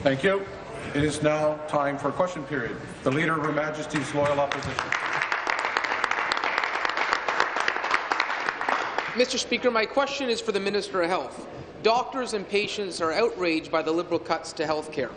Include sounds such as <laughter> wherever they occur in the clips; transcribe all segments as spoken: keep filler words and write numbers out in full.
Thank you. It is now time for question period. The Leader of Her Majesty's Loyal Opposition. Mister Speaker, my question is for the Minister of Health. Doctors and patients are outraged by the Liberal cuts to health care.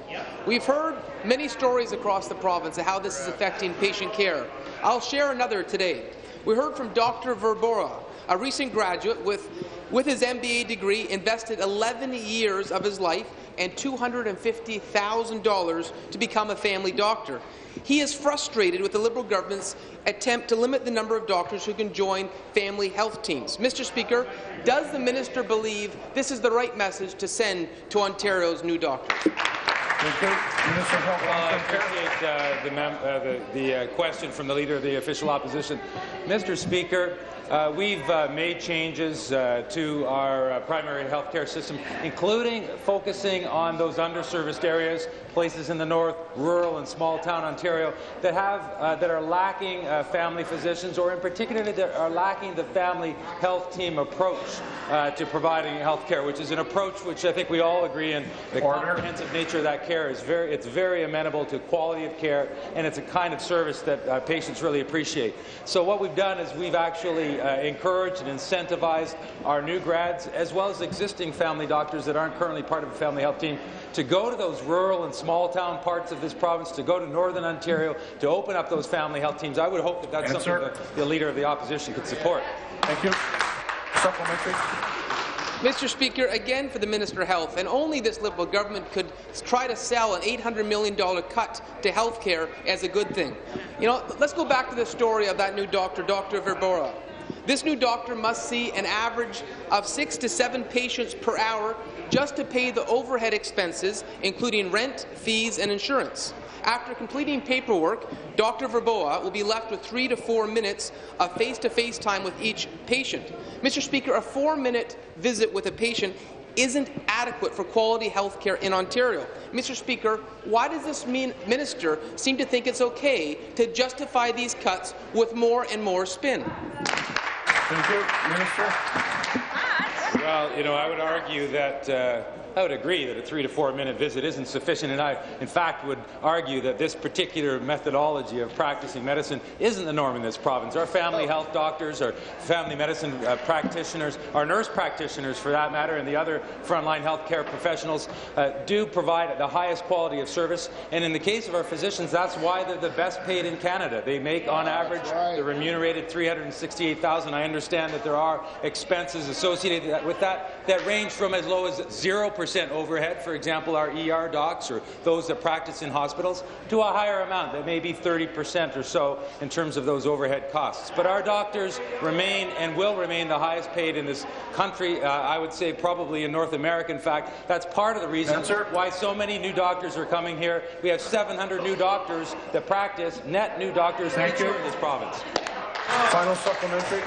We've heard many stories across the province of how this is affecting patient care. I'll share another today. We heard from Doctor Verbora, a recent graduate with, with his M B A degree, invested eleven years of his life and two hundred fifty thousand dollars to become a family doctor. He is frustrated with the Liberal government's attempt to limit the number of doctors who can join family health teams. Mister Speaker, does the minister believe this is the right message to send to Ontario's new doctors? Well, I appreciate uh, the, mem uh, the, the uh, question from the Leader of the Official Opposition. Mister Speaker, uh, we've uh, made changes uh, to our uh, primary health care system, including focusing on those underserviced areas, places in the north, rural and small-town Ontario, that, have, uh, that are lacking uh, family physicians, or in particular that are lacking the family health team approach uh, to providing health care, which is an approach which I think we all agree in the Order. comprehensive nature of that care. Care is very, it's very amenable to quality of care, and it's a kind of service that uh, patients really appreciate. So what we've done is we've actually uh, encouraged and incentivized our new grads, as well as existing family doctors that aren't currently part of a family health team, to go to those rural and small-town parts of this province, to go to northern Ontario, to open up those family health teams. I would hope that that's Answer. something that the Leader of the Opposition could support. Thank you. Supplementary. Mister Speaker, again for the Minister of Health, and only this Liberal government could try to sell an eight hundred million dollar cut to health care as a good thing. You know, let's go back to the story of that new doctor, Dr. Verbora. This new doctor must see an average of six to seven patients per hour just to pay the overhead expenses, including rent, fees, and insurance. After completing paperwork, Doctor Verbora will be left with three to four minutes of face-to-face time with each patient. Mister Speaker, a four-minute visit with a patient isn't adequate for quality health care in Ontario. Mister Speaker, why does this minister seem to think it's okay to justify these cuts with more and more spin? Thank you, Minister. Well, you know, I would argue that uh, I would agree that a three to four minute visit isn't sufficient, and I, in fact, would argue that this particular methodology of practicing medicine isn't the norm in this province. Our family health doctors, our family medicine uh, practitioners, our nurse practitioners, for that matter, and the other frontline healthcare professionals uh, do provide the highest quality of service. And in the case of our physicians, that's why they're the best paid in Canada. They make, on average, the remunerated three hundred sixty-eight thousand dollars. I understand that there are expenses associated with that that range from as low as zero percent. overhead, for example, our E R docs or those that practice in hospitals, to a higher amount that may be thirty percent or so in terms of those overhead costs. But our doctors remain and will remain the highest paid in this country, uh, I would say probably in North America. In fact, that's part of the reason Answer. why so many new doctors are coming here. We have seven hundred new doctors that practice, net new doctors each year in this province. Final supplementary.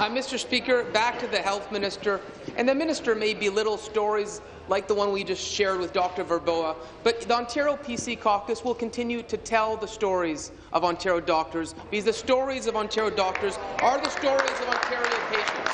Uh, Mister Speaker, back to the Health Minister, and the Minister may belittle stories like the one we just shared with Doctor Verbora, but the Ontario P C Caucus will continue to tell the stories of Ontario doctors, because the stories of Ontario doctors are the stories of Ontario patients.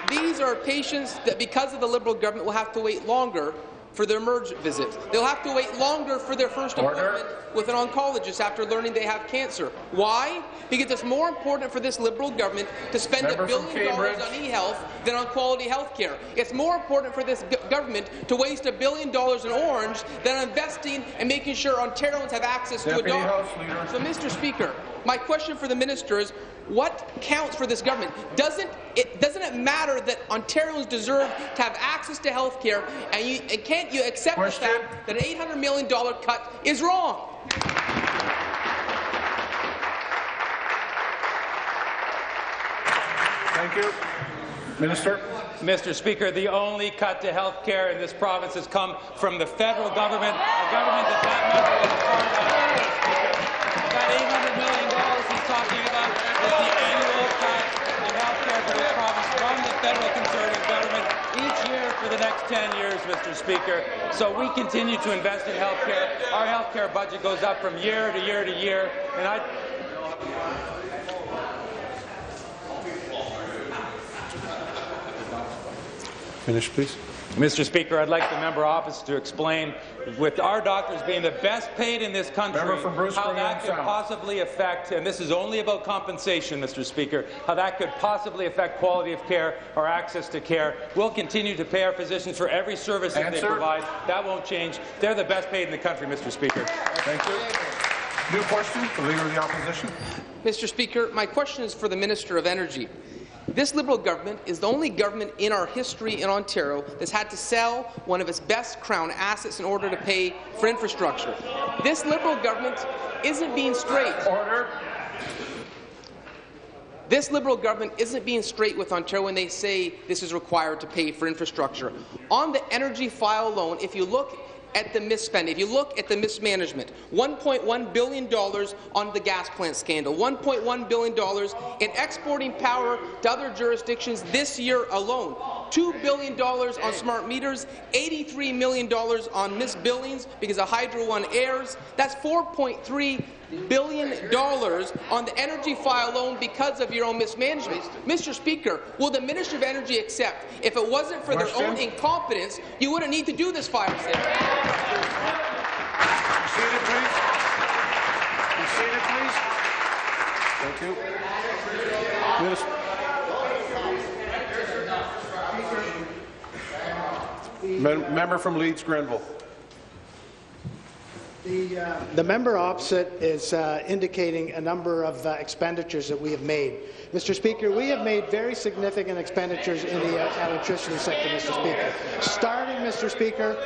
These, these are patients that, because of the Liberal government, will have to wait longer for their merge visit. They'll have to wait longer for their first Order. appointment with an oncologist after learning they have cancer. Why? Because it's more important for this Liberal government to spend Member a billion dollars on e-health than on quality health care. It's more important for this government to waste a billion dollars in Orange than investing and making sure Ontarians have access Deputy to a doctor. So, Mister Speaker, my question for the minister is, what counts for this government? Doesn't it, doesn't it matter that Ontarians deserve to have access to health care, and, you, and can't you accept question. the fact that an eight hundred million dollar cut is wrong? Thank you. Minister. Mister Speaker, the only cut to health care in this province has come from the federal government, a government that that member was formed on. About eight hundred million dollars talking about is the annual cut in health care for this province from the federal Conservative government each year for the next ten years, Mister Speaker. So we continue to invest in health care. Our health care budget goes up from year to year to year. And I Finish, please. Mister Speaker, I'd like the member opposite to explain, with our doctors being the best paid in this country, how that could possibly affect, and this is only about compensation, Mister Speaker, how that could possibly affect quality of care or access to care. We'll continue to pay our physicians for every service that they provide. That won't change. They're the best paid in the country, Mister Speaker. Thank you. New question, the Leader of the Opposition. Mister Speaker, my question is for the Minister of Energy. This Liberal government is the only government in our history in Ontario that's had to sell one of its best crown assets in order to pay for infrastructure. This Liberal government isn't being straight. Order. This Liberal government isn't being straight with Ontario when they say this is required to pay for infrastructure. On the energy file alone, if you look at the misspending, if you look at the mismanagement, one point one billion dollars on the gas plant scandal, one point one billion dollars in exporting power to other jurisdictions this year alone, two billion dollars on smart meters, eighty-three million dollars on missed billings because of Hydro One errors. That's four point three billion dollars on the energy file alone because of your own mismanagement. Mister Speaker, will the Minister of Energy accept if it wasn't for Question. their own incompetence, you wouldn't need to do this fire sale? Seated, please. Seated, please. Thank you. Minister. Mem member from Leeds-Grenville. The, uh, the member opposite is uh, indicating a number of uh, expenditures that we have made. Mister Speaker, we have made very significant expenditures in the uh, electricity sector, Mister Speaker. Starting, Mister Speaker.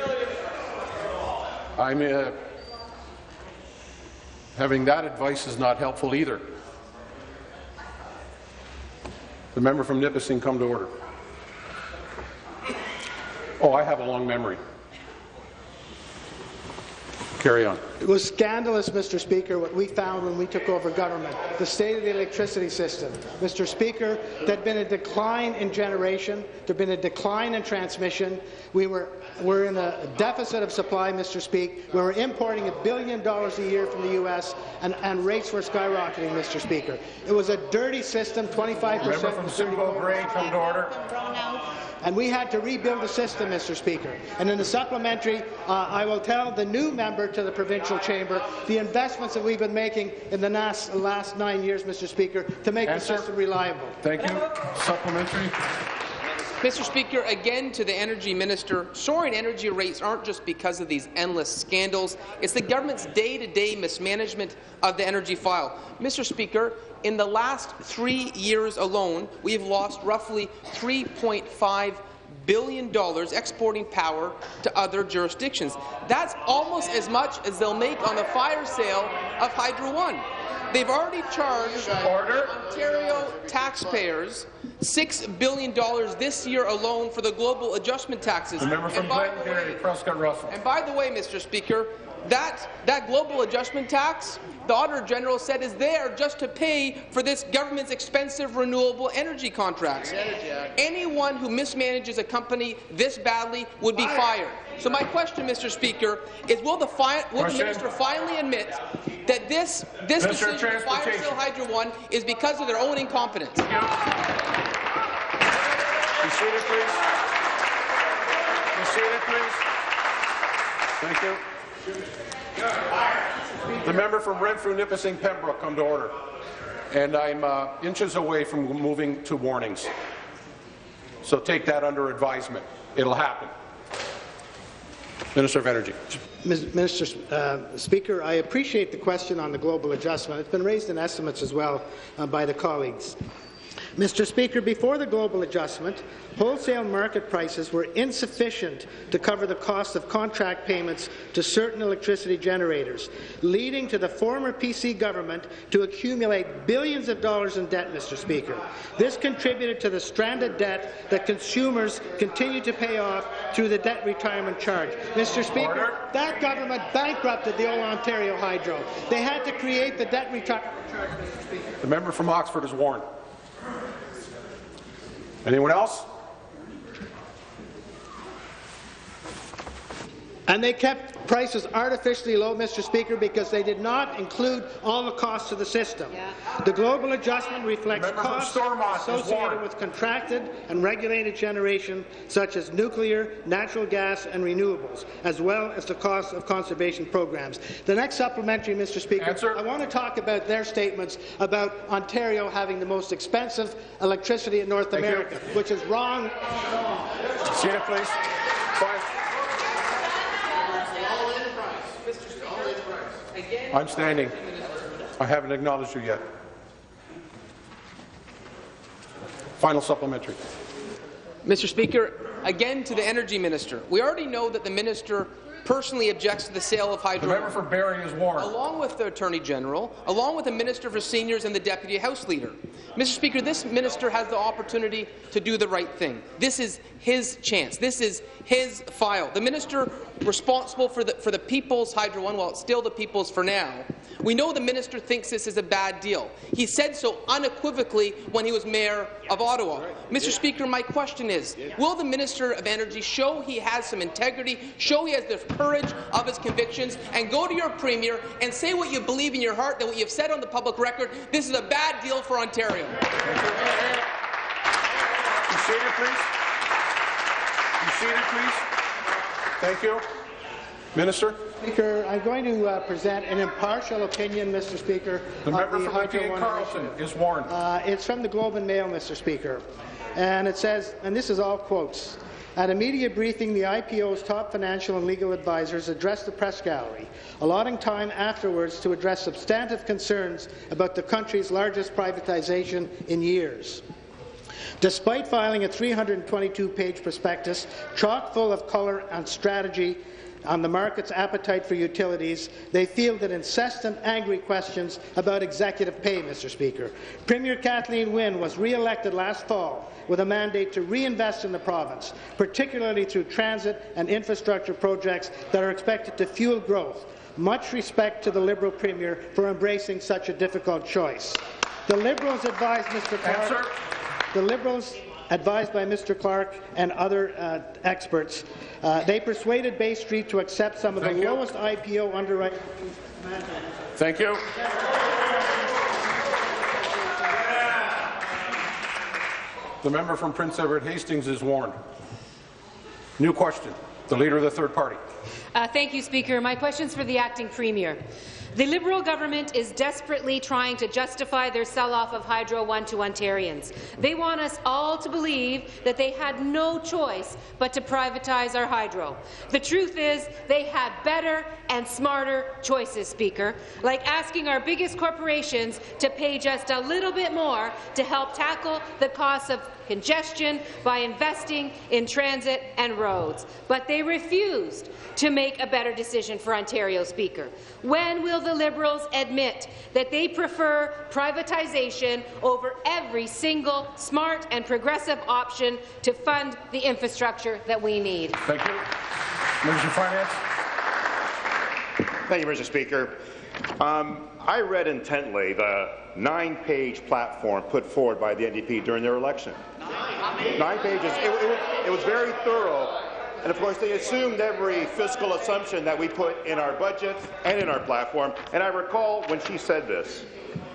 I'm uh, having that advice is not helpful either. The member from Nipissing, come to order. Oh, I have a long memory. Carry on. It was scandalous, Mister Speaker, what we found when we took over government, the state of the electricity system. Mister Speaker, there had been a decline in generation. There had been a decline in transmission. We were, we're in a deficit of supply, Mister Speaker. We were importing a billion dollars a year from the U S, and, and rates were skyrocketing, Mister Speaker. It was a dirty system, twenty-five percent. Member from Simcoe, Gray, come to order. And we had to rebuild the system, Mister Speaker. And in the supplementary, uh, I will tell the new member to the provincial chamber the investments that we've been making in the last, last nine years, Mister Speaker, to make Answer. the system reliable. Thank you. Supplementary. Mister Speaker, again to the Energy Minister, soaring energy rates aren't just because of these endless scandals. It's the government's day-to-day mismanagement of the energy file. Mister Speaker, in the last three years alone, we have lost roughly three point five billion dollars exporting power to other jurisdictions. That's almost as much as they'll make on the fire sale of Hydro One. They've already charged Order. Ontario taxpayers six billion dollars this year alone for the global adjustment taxes. The member from Glengarry-Prescott-Russell. And by the way, Mister Speaker, that, that global adjustment tax, the Auditor General said, is there just to pay for this government's expensive renewable energy contracts. Anyone who mismanages a company this badly would be fired. So my question, Mister Speaker, is will the, fi will the Minister finally admit that this, this decision to fire sale Hydro One is because of their own incompetence? Be seated, please. Be seated, please. Thank you. The member from Renfrew, Nipissing, Pembroke, come to order. And I'm uh, inches away from moving to warnings. So take that under advisement. It'll happen. Minister of Energy. Mister Uh, Speaker, I appreciate the question on the global adjustment. It's been raised in estimates as well uh, by the colleagues. Mister Speaker, before the global adjustment, wholesale market prices were insufficient to cover the cost of contract payments to certain electricity generators, leading to the former P C government to accumulate billions of dollars in debt, Mister Speaker. This contributed to the stranded debt that consumers continue to pay off through the debt retirement charge. Mister Speaker, Order. that government bankrupted the old Ontario Hydro. They had to create the debt retirement charge, Mister Speaker. The member from Oxford is warned. Anyone else? And they kept price was artificially low, Mister Speaker, because they did not include all the costs of the system. Yeah. The global adjustment reflects Remember costs associated with contracted and regulated generation, such as nuclear, natural gas and renewables, as well as the cost of conservation programs. The next supplementary, Mister Speaker, Answer. I want to talk about their statements about Ontario having the most expensive electricity in North Thank America, you. Which is wrong. Cena, please. Bye. I'm standing. I haven't acknowledged you yet. Final supplementary. Mister Speaker, again to the Energy Minister. We already know that the Minister personally objects to the sale of Hydro One. The member for Barrie is warned. Along with the Attorney General, along with the Minister for Seniors and the Deputy House Leader. Mister Speaker, this Minister has the opportunity to do the right thing. This is his chance. This is his file. The Minister responsible for the, for the people's Hydro One, while it's still the people's for now. We know the Minister thinks this is a bad deal. He said so unequivocally when he was Mayor of Ottawa. Right. Mister Yeah. Speaker, my question is, yeah. will the Minister of Energy show he has some integrity, show he has the courage of his convictions, and go to your Premier and say what you believe in your heart, that what you've said on the public record, this is a bad deal for Ontario? You see it, please. You see it, please. Thank you. Minister. Speaker, I'm going to uh, present an impartial opinion, Mister Speaker. The member the from Hydro Carlson is warned. Uh, it's from the Globe and Mail, Mister Speaker, and it says, and this is all quotes. At a media briefing, the I P O's top financial and legal advisers addressed the press gallery, allotting time afterwards to address substantive concerns about the country's largest privatization in years. Despite filing a three hundred twenty-two page prospectus chock full of colour and strategy on the market's appetite for utilities, they fielded incessant, angry questions about executive pay, Mister Speaker. Premier Kathleen Wynne was re-elected last fall with a mandate to reinvest in the province, particularly through transit and infrastructure projects that are expected to fuel growth. Much respect to the Liberal Premier for embracing such a difficult choice. The Liberals advised Mister Clark, the Liberals advised by Mister Clark and other uh, experts, uh, they persuaded Bay Street to accept some of Thank the you. lowest I P O underwriting. Thank you. The member from Prince Edward Hastings is warned. New question. The Leader of the Third Party. Uh, thank you, Speaker. My question is for the Acting Premier. The Liberal government is desperately trying to justify their sell-off of Hydro One to Ontarians. They want us all to believe that they had no choice but to privatize our hydro. The truth is they had better and smarter choices, Speaker, like asking our biggest corporations to pay just a little bit more to help tackle the costs of congestion by investing in transit and roads. But they refused to make a better decision for Ontario, Speaker. When will the Liberals admit that they prefer privatization over every single smart and progressive option to fund the infrastructure that we need? Thank you. Minister of Finance. Thank you, Mister Speaker. Um, I read intently the nine-page platform put forward by the N D P during their election. Nine, Nine pages. It, it, it was very thorough. And, of course, they assumed every fiscal assumption that we put in our budget and in our platform. And I recall when she said this,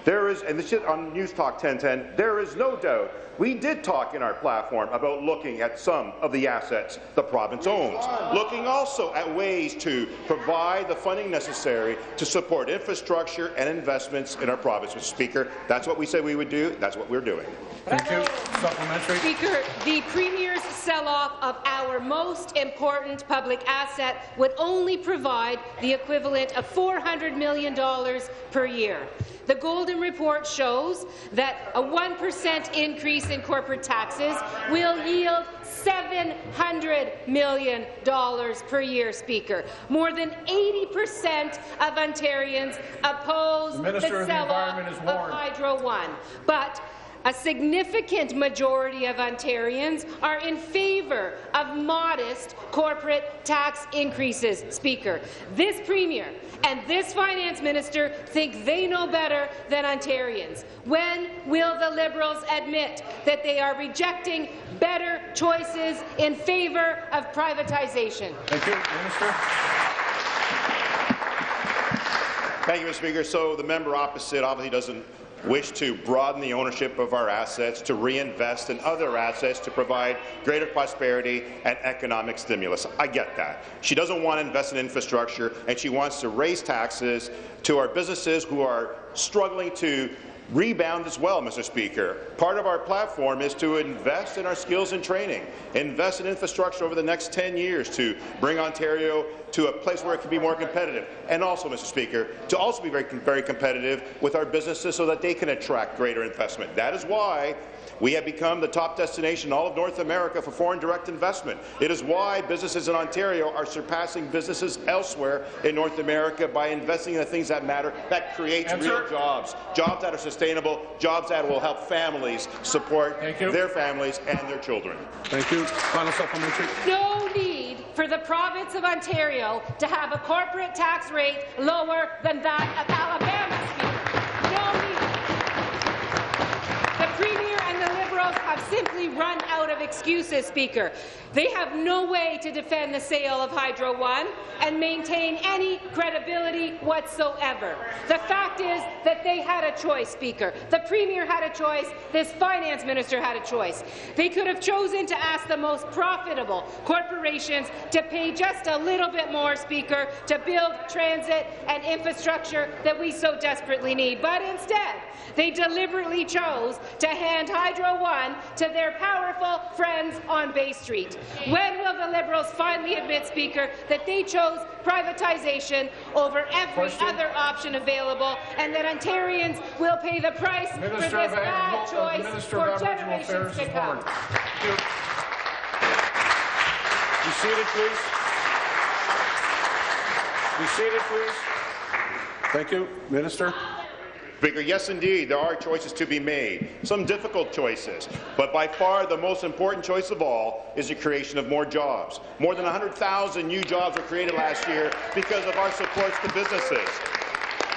there is, and this is on News Talk ten ten, there is no doubt we did talk in our platform about looking at some of the assets the province owns, looking also at ways to provide the funding necessary to support infrastructure and investments in our province. Mister Speaker, that's what we said we would do. That's what we're doing. Thank you. Supplementary. Speaker, the Premier's sell-off of our most important public asset would only provide the equivalent of four hundred million dollars per year. The Golden Report shows that a one percent increase in corporate taxes will yield seven hundred million dollars per year, Speaker. More than eighty percent of Ontarians oppose the, the sell-off of Hydro One. But a significant majority of Ontarians are in favour of modest corporate tax increases, Speaker. This Premier and this Finance Minister think they know better than Ontarians. When will the Liberals admit that they are rejecting better choices in favour of privatisation? Thank you, Minister. Thank you, Mister Speaker. So the member opposite obviously doesn't wish to broaden the ownership of our assets, to reinvest in other assets to provide greater prosperity and economic stimulus. I get that. She doesn't want to invest in infrastructure, and she wants to raise taxes to our businesses who are struggling to rebound as well, Mister Speaker. Part of our platform is to invest in our skills and training, invest in infrastructure over the next ten years to bring Ontario to a place where it can be more competitive, and also, Mister Speaker, to also be very, very competitive with our businesses so that they can attract greater investment. That is why we have become the top destination in all of North America for foreign direct investment. It is why businesses in Ontario are surpassing businesses elsewhere in North America by investing in the things that matter, that creates Answer. real jobs, jobs that are sustainable, jobs that will help families support their families and their children. Thank you. Final supplementary. No need for the province of Ontario to have a corporate tax rate lower than that of Alabama, Speaker. No need. The Premier and the Liberals have simply run out of excuses, Speaker. They have no way to defend the sale of Hydro One and maintain any credibility whatsoever. The fact is that they had a choice, Speaker. The Premier had a choice. This Finance Minister had a choice. They could have chosen to ask the most profitable corporations to pay just a little bit more, Speaker, to build transit and infrastructure that we so desperately need. But instead, they deliberately chose to hand Hydro One to their powerful friends on Bay Street. When will the Liberals finally admit, Speaker, that they chose privatization over every Question. other option available, and that Ontarians will pay the price Minister for this bad choice for generations to come? Be seated, please. Be seated, please. Thank you, Minister. Speaker, yes, indeed, there are choices to be made, some difficult choices, but by far the most important choice of all is the creation of more jobs. More than one hundred thousand new jobs were created last year because of our supports to businesses.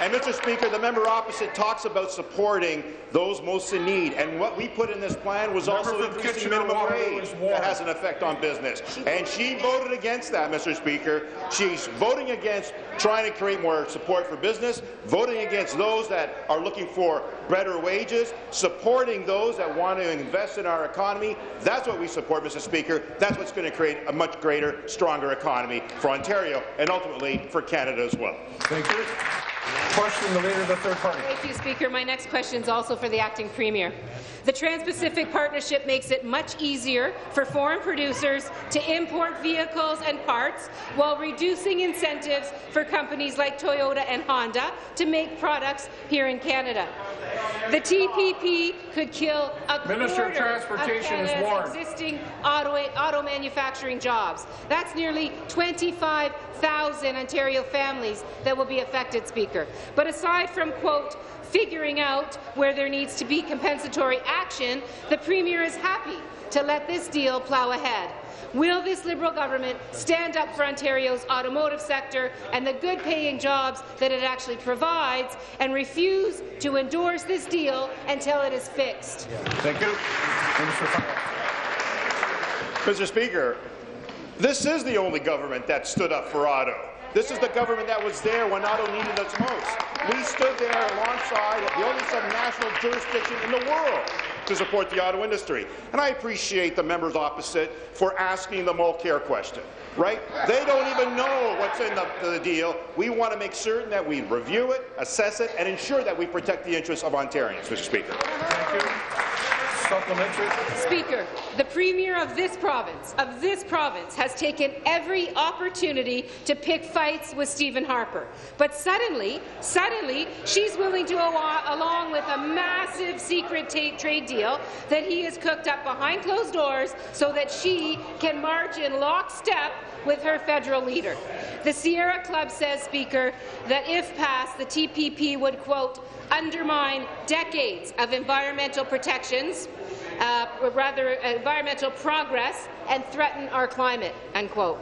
And, Mister Speaker, the member opposite talks about supporting those most in need, and what we put in this plan was also increasing minimum wage that has an effect on business. And she voted against that, Mister Speaker. She's voting against trying to create more support for business, voting against those that are looking for better wages, supporting those that want to invest in our economy. That's what we support, Mister Speaker. That's what's going to create a much greater, stronger economy for Ontario and ultimately for Canada as well. Thank you. Question, the leader of the third party. Thank you, Speaker. My next question is also for the acting Premier. The Trans-Pacific Partnership makes it much easier for foreign producers to import vehicles and parts while reducing incentives for companies like Toyota and Honda to make products here in Canada. The T P P could kill a Minister quarter Transportation of Canada's is existing auto, auto manufacturing jobs. That's nearly twenty-five thousand Ontario families that will be affected, Speaker. But aside from, quote, figuring out where there needs to be compensatory action, the Premier is happy to let this deal plow ahead. Will this Liberal government stand up for Ontario's automotive sector and the good-paying jobs that it actually provides, and refuse to endorse this deal until it is fixed? Thank you. Mister Speaker, this is the only government that stood up for auto. This is the government that was there when auto needed us most. We stood there alongside the only subnational jurisdiction in the world to support the auto industry. And I appreciate the members opposite for asking the Mulcair question. Right? They don't even know what's in the, the deal. We want to make certain that we review it, assess it, and ensure that we protect the interests of Ontarians, Mister Speaker. Thank you. Speaker, the Premier of this province, of this province, has taken every opportunity to pick fights with Stephen Harper, but suddenly, suddenly, she's willing to go along with a massive secret trade deal that he has cooked up behind closed doors, so that she can march in lockstep with her federal leader. The Sierra Club says, Speaker, that if passed, the T P P would, quote, undermine decades of environmental protections, uh, or rather environmental progress, and threaten our climate, unquote.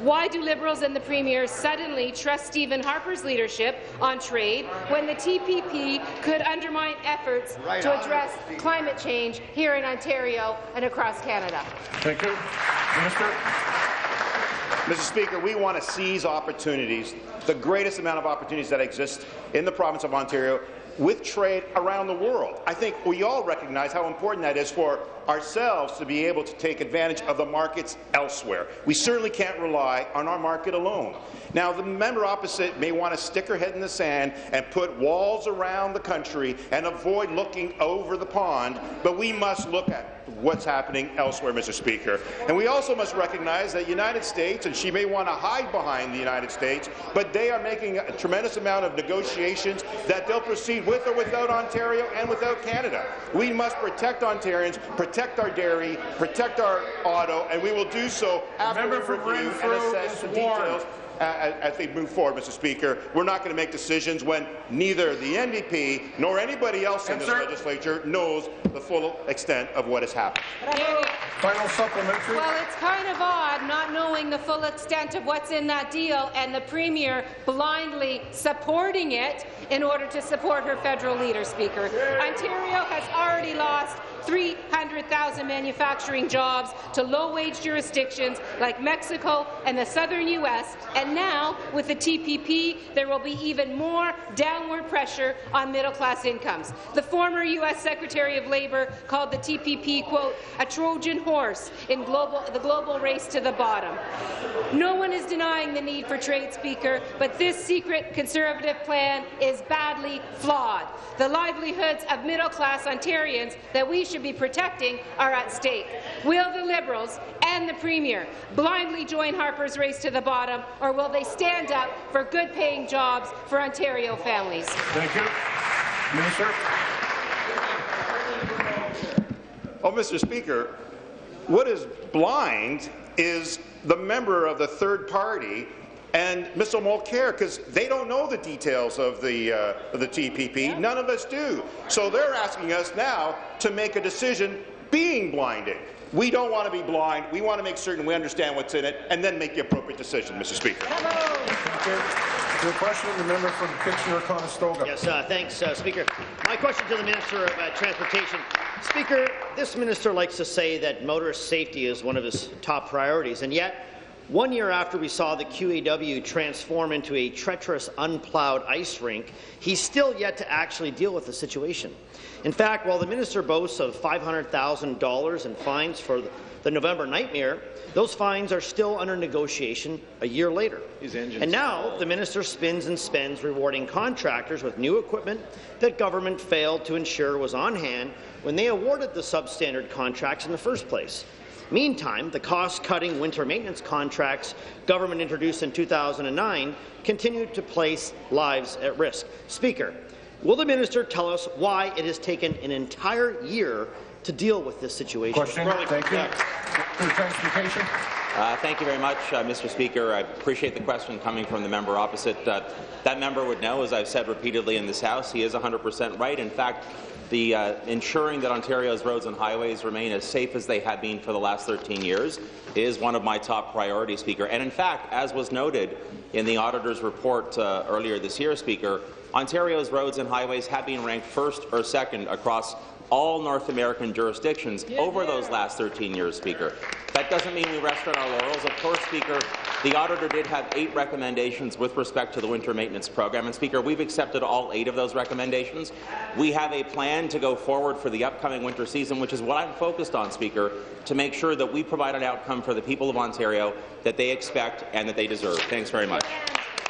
Why do Liberals and the Premier suddenly trust Stephen Harper's leadership on trade when the T P P could undermine efforts right to address on. climate change here in Ontario and across Canada? Thank you. Minister. Mister Speaker, we want to seize opportunities, the greatest amount of opportunities that exist in the province of Ontario with trade around the world. I think we all recognize how important that is for ourselves to be able to take advantage of the markets elsewhere. We certainly can't rely on our market alone. Now, the member opposite may want to stick her head in the sand and put walls around the country and avoid looking over the pond, but we must look at what's happening elsewhere, Mister Speaker. And we also must recognize that the United States, and she may want to hide behind the United States, but they are making a tremendous amount of negotiations that they'll proceed with or without Ontario and without Canada. We must protect Ontarians, protect our dairy, protect our auto, and we will do so after we review and assess the details as they move forward, Mister Speaker. We're not going to make decisions when neither the N D P nor anybody else in this legislature knows the full extent of what has happened. Final supplementary. Well, it's kind of odd not knowing the full extent of what's in that deal and the Premier blindly supporting it in order to support her federal leader, Speaker. Ontario has already lost three hundred thousand manufacturing jobs to low-wage jurisdictions like Mexico and the southern U S, and now, with the T P P, there will be even more downward pressure on middle-class incomes. The former U S Secretary of Labour called the T P P, quote, a Trojan horse in global, the global race to the bottom. No one is denying the need for trade, Speaker, but this secret Conservative plan is badly flawed. The livelihoods of middle-class Ontarians that we should be protecting are at stake. Will the Liberals and the Premier blindly join Harper's race to the bottom, or will they stand up for good-paying jobs for Ontario families? Thank you. Minister. Oh, Mister Speaker, what is blind is the member of the third party and Mister Mulcair, because they don't know the details of the, uh, of the T P P. Yeah. None of us do. So they're asking us now to make a decision being blinded. We don't want to be blind. We want to make certain we understand what's in it and then make the appropriate decision, Mister Speaker. Your question, the member from Kitchener-Conestoga. Yes, uh, thanks, uh, Speaker. My question to the Minister of uh, Transportation. Speaker, this minister likes to say that motorist safety is one of his top priorities, and yet, one year after we saw the Q A W transform into a treacherous, unplowed ice rink, he's still yet to actually deal with the situation. In fact, while the minister boasts of five hundred thousand dollars in fines for the November nightmare, those fines are still under negotiation a year later. And now the minister spins and spends, rewarding contractors with new equipment that government failed to ensure was on hand when they awarded the substandard contracts in the first place. Meantime, the cost-cutting winter maintenance contracts government introduced in two thousand nine continue to place lives at risk. Speaker, will the minister tell us why it has taken an entire year to deal with this situation? Question. Thank you. For transportation. Uh, thank you very much, uh, Mister Speaker. I appreciate the question coming from the member opposite. Uh, that member would know, as I've said repeatedly in this House, he is one hundred percent right. In fact, the uh, ensuring that Ontario's roads and highways remain as safe as they have been for the last thirteen years is one of my top priorities, Speaker. And in fact, as was noted in the auditor's report uh, earlier this year, Speaker, Ontario's roads and highways have been ranked first or second across all North American jurisdictions yeah, over yeah. those last thirteen years, Speaker. That doesn't mean we rest on our laurels. Of course, Speaker, the auditor did have eight recommendations with respect to the winter maintenance program, and Speaker, we've accepted all eight of those recommendations. We have a plan to go forward for the upcoming winter season, which is what I'm focused on, Speaker, to make sure that we provide an outcome for the people of Ontario that they expect and that they deserve. Thanks very much.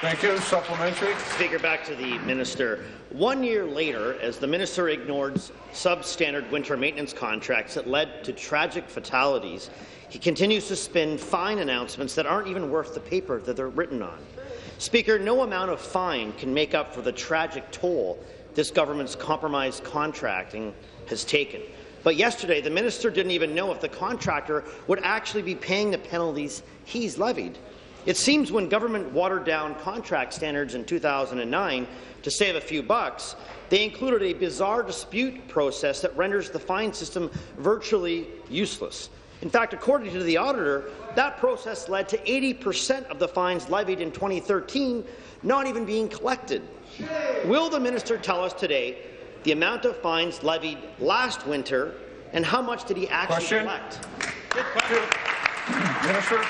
Thank you. Supplementary. Speaker, back to the minister. One year later, as the minister ignored substandard winter maintenance contracts that led to tragic fatalities, he continues to spin fine announcements that aren't even worth the paper that they're written on. Speaker, no amount of fine can make up for the tragic toll this government's compromised contracting has taken. But yesterday, the minister didn't even know if the contractor would actually be paying the penalties he's levied. It seems when government watered down contract standards in two thousand nine to save a few bucks, they included a bizarre dispute process that renders the fine system virtually useless. In fact, according to the auditor, that process led to eighty percent of the fines levied in twenty thirteen not even being collected. Will the minister tell us today the amount of fines levied last winter and how much did he actually Question. collect? Good question. Minister.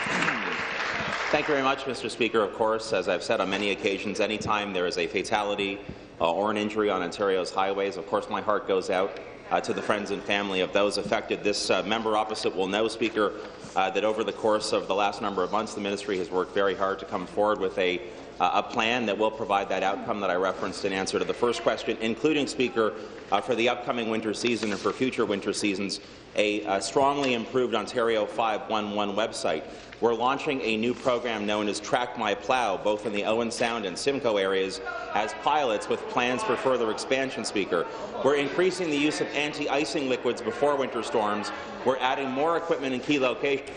Thank you very much, Mister Speaker. Of course, as I've said on many occasions, any time there is a fatality uh, or an injury on Ontario's highways, of course my heart goes out uh, to the friends and family of those affected. This uh, member opposite will know, Speaker, uh, that over the course of the last number of months, the ministry has worked very hard to come forward with a Uh, a plan that will provide that outcome that I referenced in answer to the first question, including, Speaker, uh, for the upcoming winter season and for future winter seasons, a uh, strongly improved Ontario five one one website. We're launching a new program known as Track My Plow, both in the Owen Sound and Simcoe areas, as pilots with plans for further expansion, Speaker. We're increasing the use of anti-icing liquids before winter storms. We're adding more equipment in key locations.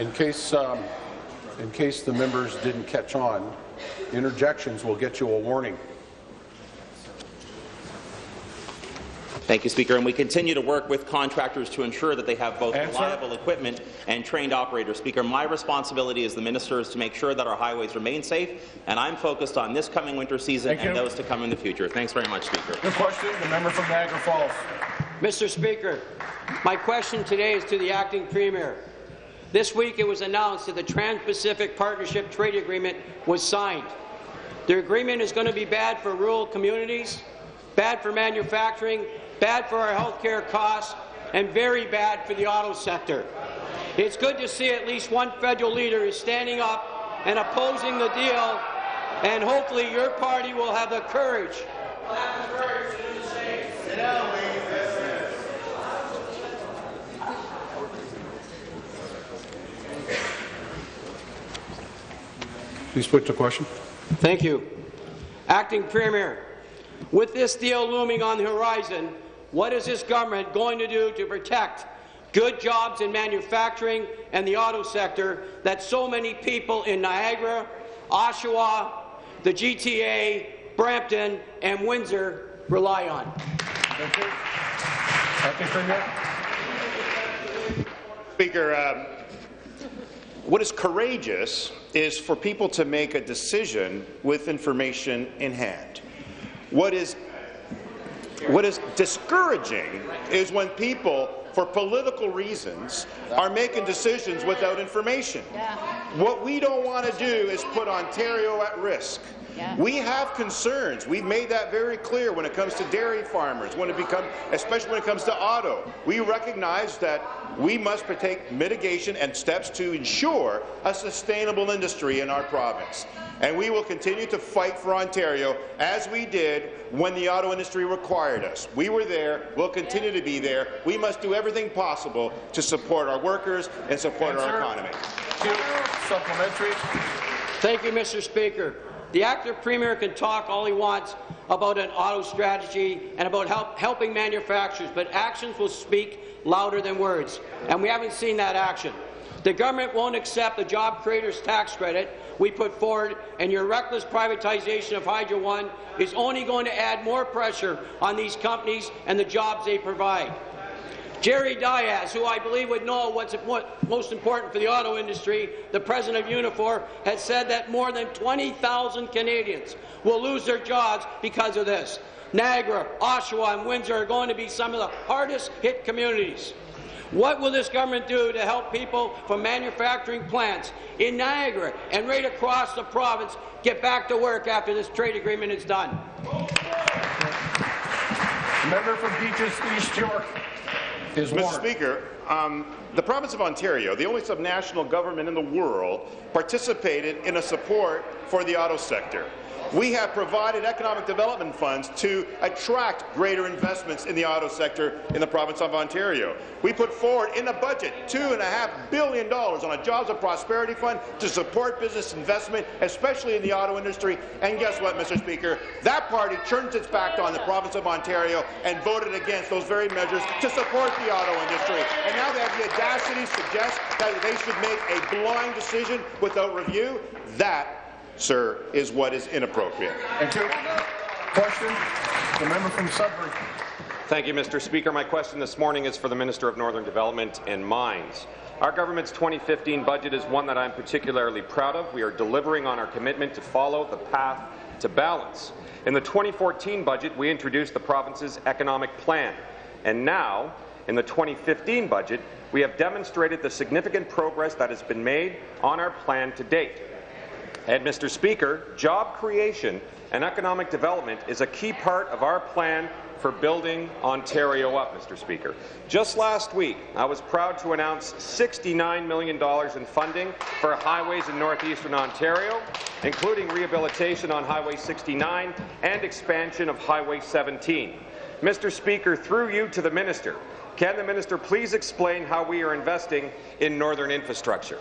In case, um, in case the members didn't catch on, interjections will get you a warning. Thank you, Speaker. And we continue to work with contractors to ensure that they have both Answer. reliable equipment and trained operators. Speaker, my responsibility as the minister is to make sure that our highways remain safe, and I'm focused on this coming winter season Thank and you. those to come in the future. Thanks very much, Speaker. Good question, the member from Niagara Falls. Mister Speaker, my question today is to the acting premier. This week it was announced that the Trans-Pacific Partnership Trade Agreement was signed. The agreement is going to be bad for rural communities, bad for manufacturing, bad for our health care costs, and very bad for the auto sector. It's good to see at least one federal leader is standing up and opposing the deal, and hopefully your party will have the courage. Please put the question. Thank you. Acting Premier, with this deal looming on the horizon, what is this government going to do to protect good jobs in manufacturing and the auto sector that so many people in Niagara, Oshawa, the G T A, Brampton, and Windsor rely on? Thank you. Acting Premier. Speaker, um, what is courageous is for people to make a decision with information in hand. What is, what is discouraging is when people, for political reasons, are making decisions without information. Yeah. What we don't want to do is put Ontario at risk. Yeah. We have concerns. We've made that very clear when it comes to dairy farmers, when it become, especially when it comes to auto. We recognize that we must take mitigation and steps to ensure a sustainable industry in our province. And we will continue to fight for Ontario as we did when the auto industry required us. We were there. We'll continue to be there. We must do everything possible to support our workers and support Answer. our economy. Thank you. Supplementary. Thank you, Mister Speaker. The acting premier can talk all he wants about an auto strategy and about help, helping manufacturers, but actions will speak louder than words, and we haven't seen that action. The government won't accept the job creators tax credit we put forward, and your reckless privatization of Hydro One is only going to add more pressure on these companies and the jobs they provide. Jerry Diaz, who I believe would know what's most important for the auto industry, the president of Unifor, has said that more than twenty thousand Canadians will lose their jobs because of this. Niagara, Oshawa, and Windsor are going to be some of the hardest-hit communities. What will this government do to help people from manufacturing plants in Niagara and right across the province get back to work after this trade agreement is done? Member from Beaches, East York. Mister Speaker, um, the province of Ontario, the only subnational government in the world, participated in a support for the auto sector. We have provided economic development funds to attract greater investments in the auto sector in the province of Ontario. We put forward in the budget two point five billion dollars on a Jobs and Prosperity Fund to support business investment, especially in the auto industry. And guess what, Mister Speaker? That party turns its back on the province of Ontario and voted against those very measures to support the auto industry. And now they have the audacity to suggest that they should make a blind decision without review. That, sir, is what is inappropriate. Thank you. Question, the member from Sudbury. Thank you, Mister Speaker. My question this morning is for the Minister of Northern Development and Mines. Our government's twenty fifteen budget is one that I'm particularly proud of. We are delivering on our commitment to follow the path to balance. In the twenty fourteen budget, we introduced the province's economic plan, and now in the twenty fifteen budget, we have demonstrated the significant progress that has been made on our plan to date. And, Mister Speaker, job creation and economic development is a key part of our plan for building Ontario up, Mister Speaker. Just last week, I was proud to announce sixty-nine million dollars in funding for highways in northeastern Ontario, including rehabilitation on Highway sixty-nine and expansion of Highway seventeen. Mister Speaker, through you to the minister, can the minister please explain how we are investing in northern infrastructure?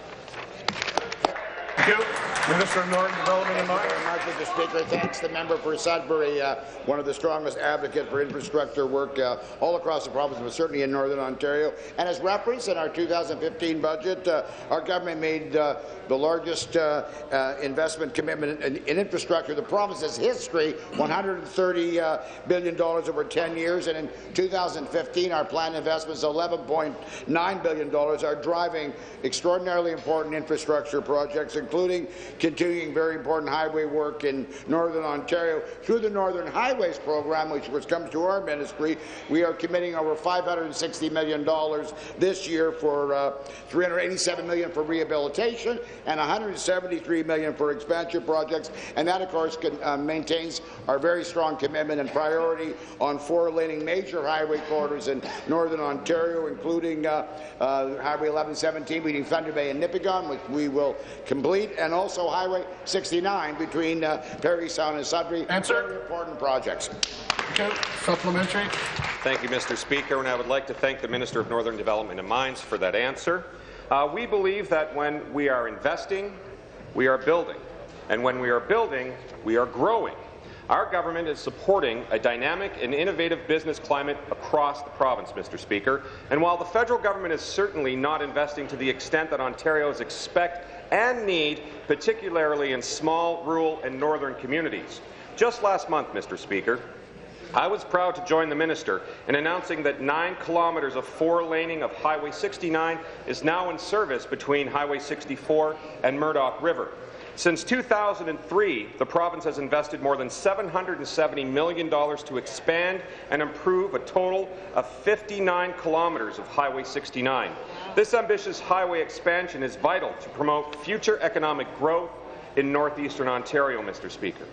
Thank you. Minister of Northern Development and Mines. Thank you very much, Mister Speaker. Thanks to the member for Sudbury, uh, one of the strongest advocates for infrastructure work uh, all across the province, but certainly in northern Ontario. And as referenced in our two thousand fifteen budget, uh, our government made uh, the largest uh, uh, investment commitment in, in infrastructure the province's history, one hundred thirty billion dollars uh, over ten years. And in two thousand fifteen, our planned investments, eleven point nine billion dollars, are driving extraordinarily important infrastructure projects, including continuing very important highway work in northern Ontario. Through the Northern Highways Program, which, which comes to our ministry, we are committing over five hundred sixty million dollars this year for uh, three hundred eighty-seven million dollars for rehabilitation and one hundred seventy-three million dollars for expansion projects. And that, of course, can, uh, maintains our very strong commitment and priority on four-laning major highway corridors in northern Ontario, including uh, uh, Highway eleven seventeen between Thunder Bay and Nipigon, which we will complete, and also Highway sixty-nine between uh, Perry Sound and Sudbury. Answer. Very important projects. Okay. Supplementary. Thank you, Mister Speaker, and I would like to thank the Minister of Northern Development and Mines for that answer. Uh, we believe that when we are investing, we are building, and when we are building, we are growing. Our government is supporting a dynamic and innovative business climate across the province, Mister Speaker, and while the federal government is certainly not investing to the extent that Ontarios expect and need, particularly in small, rural and northern communities. Just last month, Mister Speaker, I was proud to join the minister in announcing that nine kilometres of four-laning of Highway sixty-nine is now in service between Highway sixty-four and Murdoch River. Since two thousand three, the province has invested more than seven hundred seventy million dollars to expand and improve a total of fifty-nine kilometres of Highway sixty-nine. This ambitious highway expansion is vital to promote future economic growth in northeastern Ontario, Mister Speaker.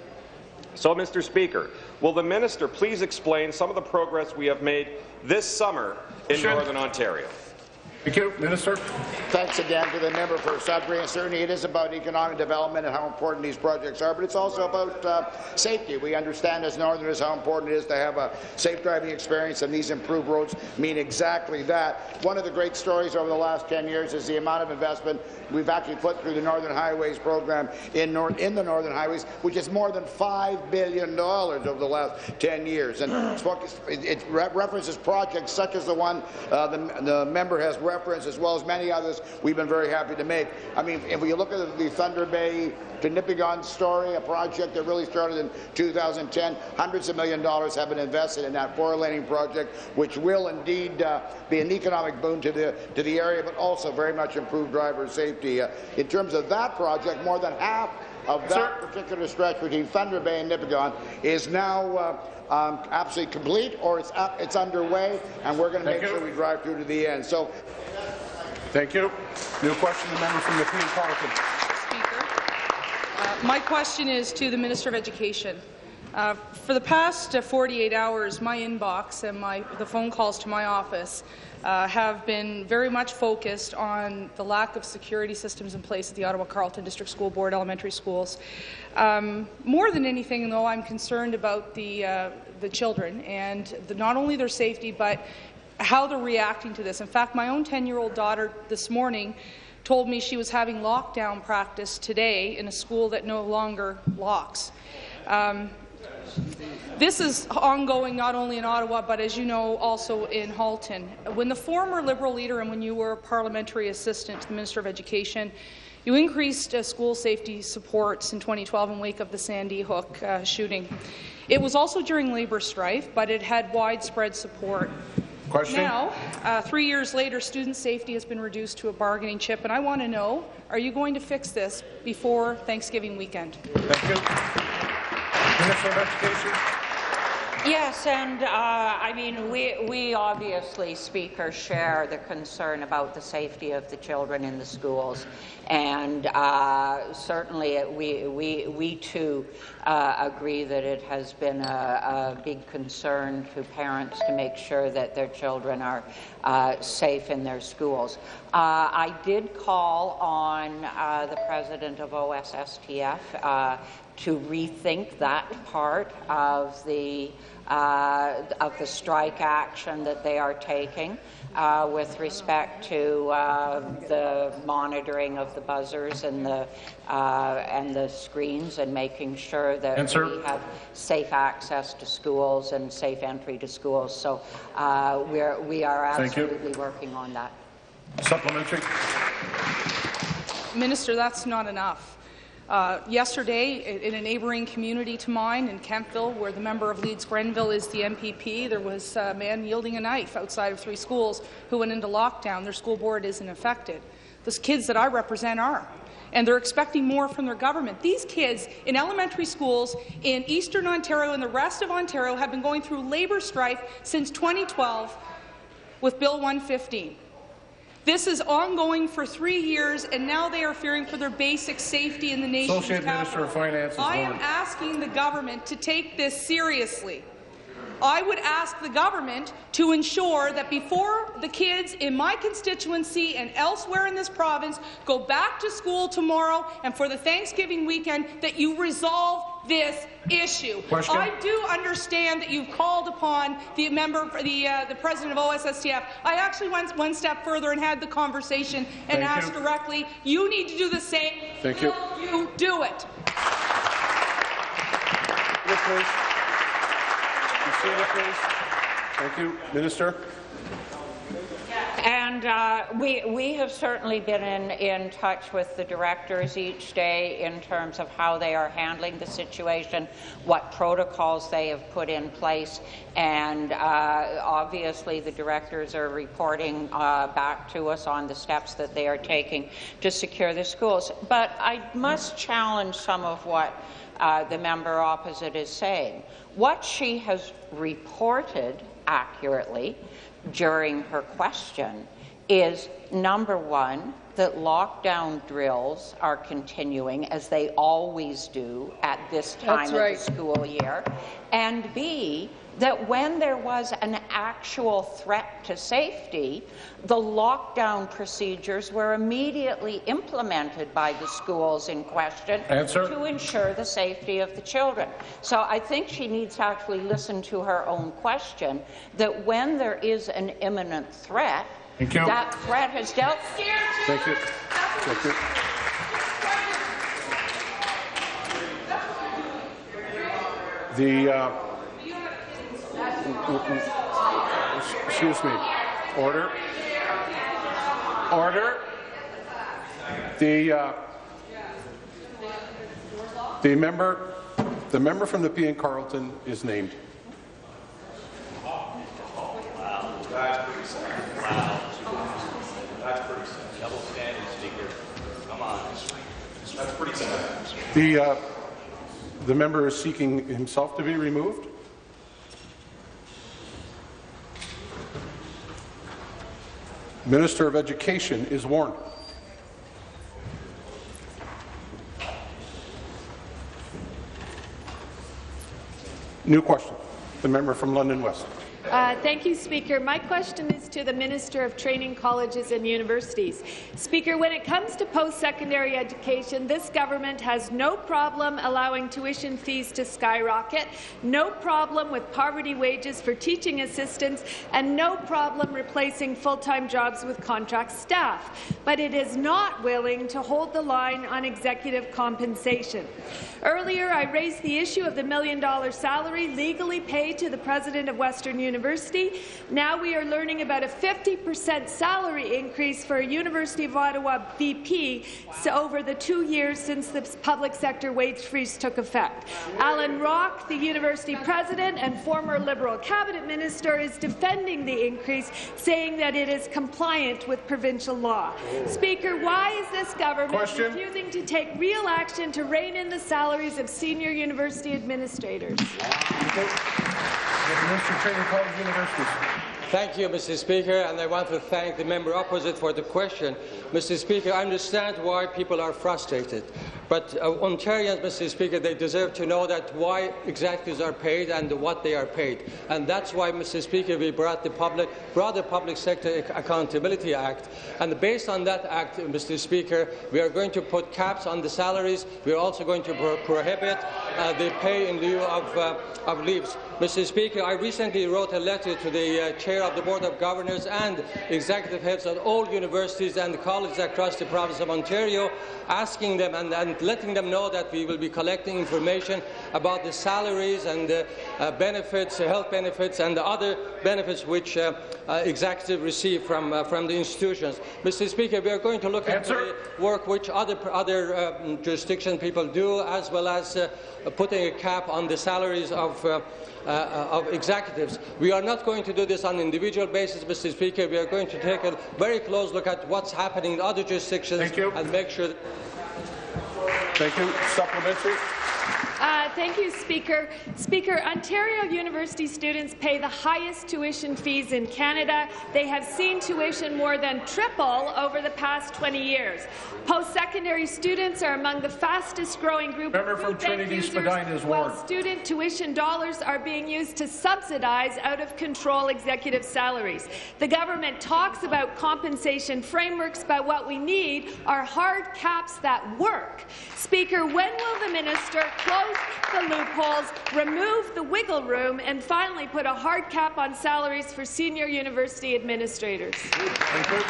So, Mister Speaker, will the minister please explain some of the progress we have made this summer in sure. northern Ontario? Thank you, Minister. Thanks again to the member for Sudbury. And certainly, it is about economic development and how important these projects are, but it's also about uh, safety. We understand as Northerners how important it is to have a safe driving experience, and these improved roads mean exactly that. One of the great stories over the last ten years is the amount of investment we've actually put through the Northern Highways program in, nor in the Northern Highways, which is more than five billion dollars over the last ten years. And it references projects such as the one uh, the, the member has referenced. Reference, as well as many others we've been very happy to make. I mean, if we look at the Thunder Bay to Nipigon story, a project that really started in two thousand ten, hundreds of million dollars have been invested in that four-laning project, which will indeed uh, be an economic boon to the to the area, but also very much improve driver safety. Uh, in terms of that project, more than half of that Sir. particular stretch between Thunder Bay and Nipigon is now uh, um, absolutely complete, or it's up, it's underway, and we're going to make you. sure we drive through to the end. So, thank you. New question, the member from the Queen Parliament. Uh, my question is to the Minister of Education. Uh, for the past uh, forty-eight hours, my inbox and my the phone calls to my office uh, have been very much focused on the lack of security systems in place at the Ottawa-Carleton District School Board elementary schools. Um, more than anything, though, I'm concerned about the uh, the children and the, not only their safety, but how they're reacting to this. In fact, my own ten-year-old daughter this morning told me she was having lockdown practice today in a school that no longer locks. Um, This is ongoing not only in Ottawa, but as you know, also in Halton. When the former Liberal leader and when you were a parliamentary assistant to the Minister of Education, you increased uh, school safety supports in twenty twelve in wake of the Sandy Hook uh, shooting. It was also during labour strife, but it had widespread support. Question. Now, uh, three years later, student safety has been reduced to a bargaining chip, and I want to know, are you going to fix this before Thanksgiving weekend? Thank you. Minister of Education. Yes, and uh, I mean, we, we obviously, Speaker, share the concern about the safety of the children in the schools, and uh, certainly we, we, we too uh, agree that it has been a, a big concern to parents to make sure that their children are uh, safe in their schools. Uh, I did call on uh, the president of O S S T F uh, to rethink that part of the uh, of the strike action that they are taking uh, with respect to uh, the monitoring of the buzzers and the uh, and the screens, and making sure that Answer. we have safe access to schools and safe entry to schools. So uh, we are we are absolutely working on that. Supplementary. Minister, that's not enough. Uh, yesterday, in a neighbouring community to mine in Kempville, where the member of Leeds-Grenville is the M P P, there was a man wielding a knife outside of three schools who went into lockdown. Their school board isn't affected. The kids that I represent are, and they're expecting more from their government. These kids in elementary schools in eastern Ontario and the rest of Ontario have been going through labour strife since twenty twelve with Bill one fifteen. This is ongoing for three years, and now they are fearing for their basic safety in the nation's Associate capital. Minister of Finance. I am asking the government to take this seriously. I would ask the government to ensure that before the kids in my constituency and elsewhere in this province go back to school tomorrow and for the Thanksgiving weekend, that you resolve this issue. Question. I do understand that you've called upon the member, the uh, the president of O S S T F. I actually went one step further and had the conversation and Thank asked you. directly. You need to do the same. Thank Will you. you do it? Yes, Thank you, Minister. And uh, we we have certainly been in in touch with the directors each day in terms of how they are handling the situation, what protocols they have put in place, and uh, obviously the directors are reporting uh, back to us on the steps that they are taking to secure the schools. But I must challenge some of what uh, the member opposite is saying. What she has reported accurately during her question is, number one, that lockdown drills are continuing, as they always do at this time of the school year, and B, that when there was an actual threat to safety, the lockdown procedures were immediately implemented by the schools in question Answer. to ensure the safety of the children. So I think she needs to actually listen to her own question, that when there is an imminent threat, Thank you. that threat has dealt with. Thank you. Thank you. The, uh, excuse me, order. Order. The, uh, the member, the member from the P and Carleton is named. That's pretty sad. Wow. That's pretty sad. Double standard, Speaker. Come on. That's pretty sad. The, uh, the member is seeking himself to be removed. Minister of Education is warned. New question. The member from London West. Uh, thank you, Speaker. My question is to the Minister of Training, Colleges and Universities. Speaker, when it comes to post-secondary education, this government has no problem allowing tuition fees to skyrocket, no problem with poverty wages for teaching assistants, and no problem replacing full-time jobs with contract staff. But it is not willing to hold the line on executive compensation. Earlier, I raised the issue of the million dollar salary legally paid to the President of Western University University. Now we are learning about a fifty percent salary increase for a University of Ottawa V P wow. so over the two years since the public sector wage freeze took effect. Wow. Alan Rock, the university president and former Liberal cabinet minister, is defending the increase, saying that it is compliant with provincial law. Oh. Speaker, why is this government Question. refusing to take real action to rein in the salaries of senior university administrators? Thank you, Mister Speaker, and I want to thank the member opposite for the question. Mister Speaker, I understand why people are frustrated, but uh, Ontarians, Mister Speaker, they deserve to know that why executives are paid and what they are paid, and that's why, Mister Speaker, we brought the public, brought the Public Sector Accountability Act, and based on that act, Mister Speaker, we are going to put caps on the salaries. We are also going to pro prohibit uh, the pay in lieu of uh, of leaves. Mister Speaker, I recently wrote a letter to the uh, chair of the Board of Governors and executive heads at all universities and colleges across the province of Ontario, asking them and, and letting them know that we will be collecting information about the salaries and uh, uh, benefits, uh, health benefits, and the other benefits which uh, uh, executives receive from uh, from the institutions. Mister Speaker, we are going to look at the work which other other uh, jurisdiction people do, as well as uh, putting a cap on the salaries of. Uh, Uh, of executives. We are not going to do this on an individual basis, Mister Speaker. We are going to take a very close look at what's happening in other jurisdictions and make sure. That Thank you. Supplementary. Uh, thank you, Speaker. Speaker, Ontario university students pay the highest tuition fees in Canada. They have seen tuition more than triple over the past twenty years. Post-secondary students are among the fastest-growing group Member of food from bank users, while ward. student tuition dollars are being used to subsidize out-of-control executive salaries. The government talks about compensation frameworks, but what we need are hard caps that work. Speaker, when will the minister close the loopholes, remove the wiggle room, and finally put a hard cap on salaries for senior university administrators? Thank you.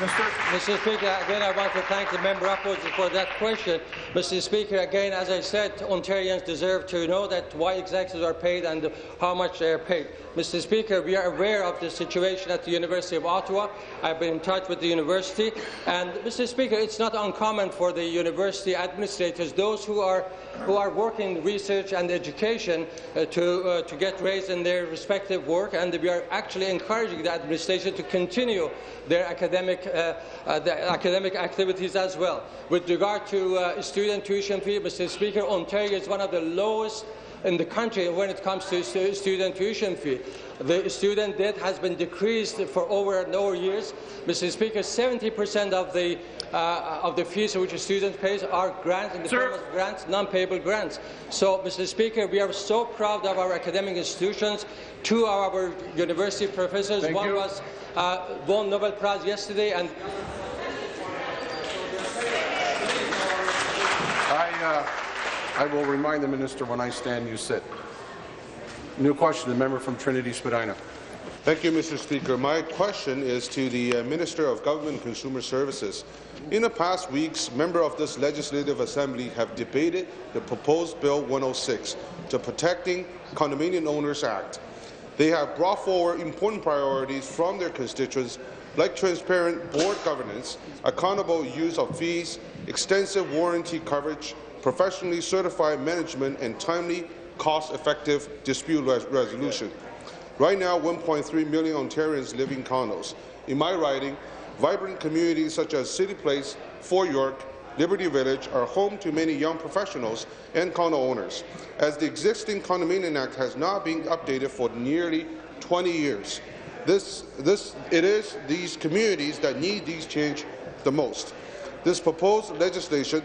Minister. Mister Speaker, again, I want to thank the member opposite for that question. Mister Speaker, again, as I said, Ontarians deserve to know that why executives are paid and how much they are paid. Mister Speaker, we are aware of the situation at the University of Ottawa. I've been in touch with the university, and Mister Speaker, it's not uncommon for the university administrators, those who are who are working in research and education, uh, to uh, to get raised in their respective work, and we are actually encouraging the administration to continue their academic uh, uh, the academic activities as well. With regard to uh, student tuition fee, Mister Speaker, Ontario is one of the lowest in the country when it comes to student tuition fee. The student debt has been decreased for over and over years. Mister Speaker, seventy percent of the uh, of the fees which a student pays are grants in the Sir. form of grants, non-payable grants. So, Mister Speaker, we are so proud of our academic institutions. Two of our university professors, Thank one you. was uh, won Nobel Prize yesterday, and. I, uh... I will remind the minister when I stand, you sit. New question, the member from Trinity-Spadina. Thank you, Mister Speaker. My question is to the uh, Minister of Government and Consumer Services. In the past weeks, members of this Legislative Assembly have debated the proposed Bill one oh six to Protecting Condominium Owners Act. They have brought forward important priorities from their constituents, like transparent board governance, accountable use of fees, extensive warranty coverage, professionally certified management, and timely, cost-effective dispute res resolution. Right now, one point three million Ontarians live in condos. In my riding, vibrant communities such as City Place, Fort York, Liberty Village are home to many young professionals and condo owners, as the existing Condominium Act has not been updated for nearly twenty years. This, this, it is these communities that need these changes the most. This proposed legislation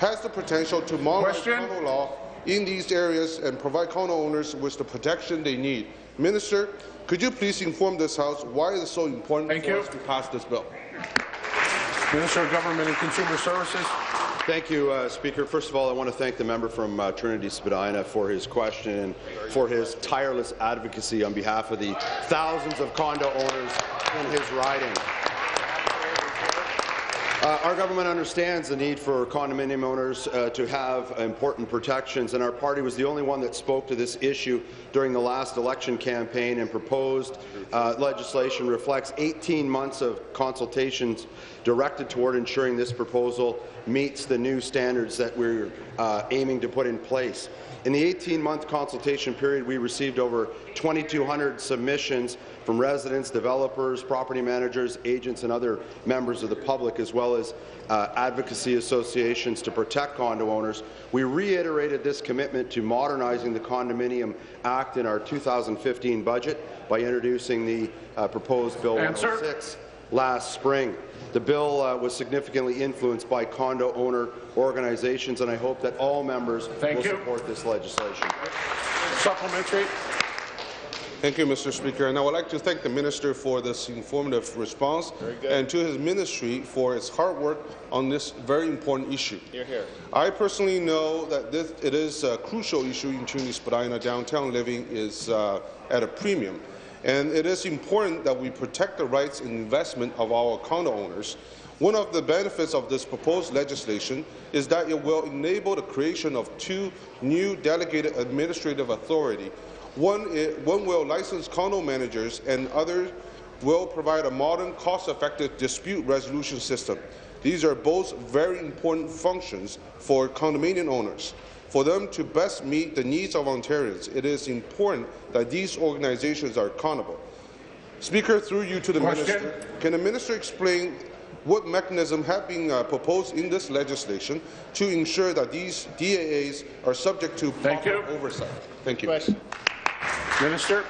has the potential to modernize condo law in these areas and provide condo owners with the protection they need. Minister, could you please inform this House why it is so important Thank for you. us to pass this bill? Minister of Government and Consumer Services. Thank you, uh, Speaker. First of all, I want to thank the member from uh, Trinity-Spadina for his question and for his tireless advocacy on behalf of the thousands of condo owners in his riding. Uh, our government understands the need for condominium owners uh, to have important protections, and our party was the only one that spoke to this issue during the last election campaign and proposed uh, legislation reflects eighteen months of consultations directed toward ensuring this proposal meets the new standards that we're uh, aiming to put in place. In the eighteen month consultation period, we received over twenty-two hundred submissions from residents, developers, property managers, agents, and other members of the public, as well as uh, advocacy associations to protect condo owners. We reiterated this commitment to modernizing the Condominium Act in our two thousand fifteen budget by introducing the uh, proposed Bill one oh six last spring. The bill uh, was significantly influenced by condo owner organizations, and I hope that all members Thank will you. support this legislation. Supplementary. Thank you, Mister Speaker. And I would like to thank the Minister for this informative response and to his ministry for its hard work on this very important issue. You're here. I personally know that this, it is a crucial issue in Trinity-Spadina. Downtown living is uh, at a premium, and it is important that we protect the rights and investment of our condo owners. One of the benefits of this proposed legislation is that it will enable the creation of two new delegated administrative authorities. One, one will license condo managers, and others will provide a modern, cost-effective dispute resolution system. These are both very important functions for condominium owners. For them to best meet the needs of Ontarians, it is important that these organizations are accountable. Speaker, through you to the Question. Minister, can the Minister explain what mechanisms have been uh, proposed in this legislation to ensure that these D A As are subject to Thank proper you. oversight? Thank you. Question. Minister.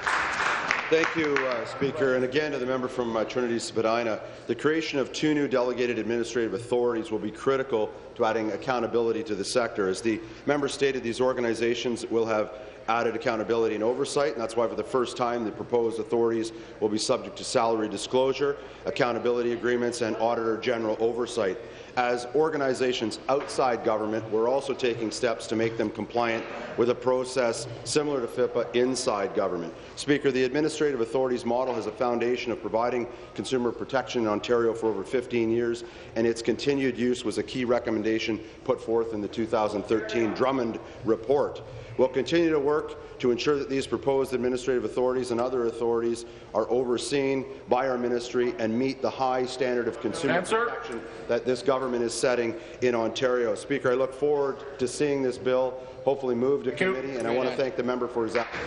Thank you, uh, Speaker. And again to the member from uh, Trinity-Spadina, the creation of two new delegated administrative authorities will be critical to adding accountability to the sector. As the member stated, these organizations will have added accountability and oversight, and that's why for the first time the proposed authorities will be subject to salary disclosure, accountability agreements, and Auditor General oversight. As organizations outside government, we're also taking steps to make them compliant with a process similar to F I P A inside government. Speaker, the administrative authorities model has a foundation of providing consumer protection in Ontario for over fifteen years, and its continued use was a key recommendation put forth in the two thousand thirteen Drummond report. We'll continue to work to ensure that these proposed administrative authorities and other authorities are overseen by our ministry and meet the high standard of consumer Answer. protection that this government is setting in Ontario. Speaker, I look forward to seeing this bill hopefully move to thank committee, you. and I want to thank the member for his action.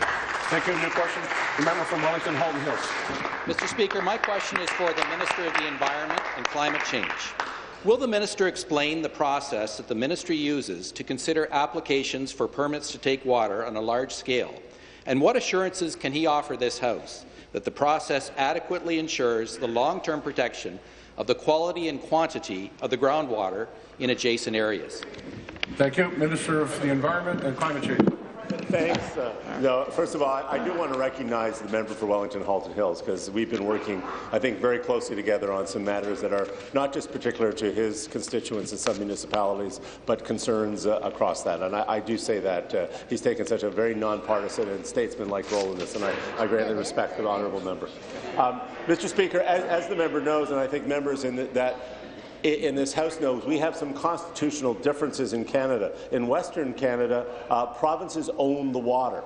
Thank you. New question, the member from Wellington-Halton Hills. Mister Speaker, my question is for the Minister of the Environment and Climate Change. Will the minister explain the process that the ministry uses to consider applications for permits to take water on a large scale, and what assurances can he offer this House that the process adequately ensures the long-term protection of the quality and quantity of the groundwater in adjacent areas? Thank you. Minister of the Environment and Climate Change. Thanks. Uh, no, first of all, I, I do want to recognize the member for Wellington-Halton Hills, because we've been working, I think, very closely together on some matters that are not just particular to his constituents and some municipalities, but concerns uh, across that. And I, I do say that uh, he's taken such a very nonpartisan and statesman-like role in this, and I, I greatly respect the honourable member. Um, Mister Speaker, as, as the member knows, and I think members in the, that. in this House knows, we have some constitutional differences in Canada. In Western Canada, uh, provinces own the water,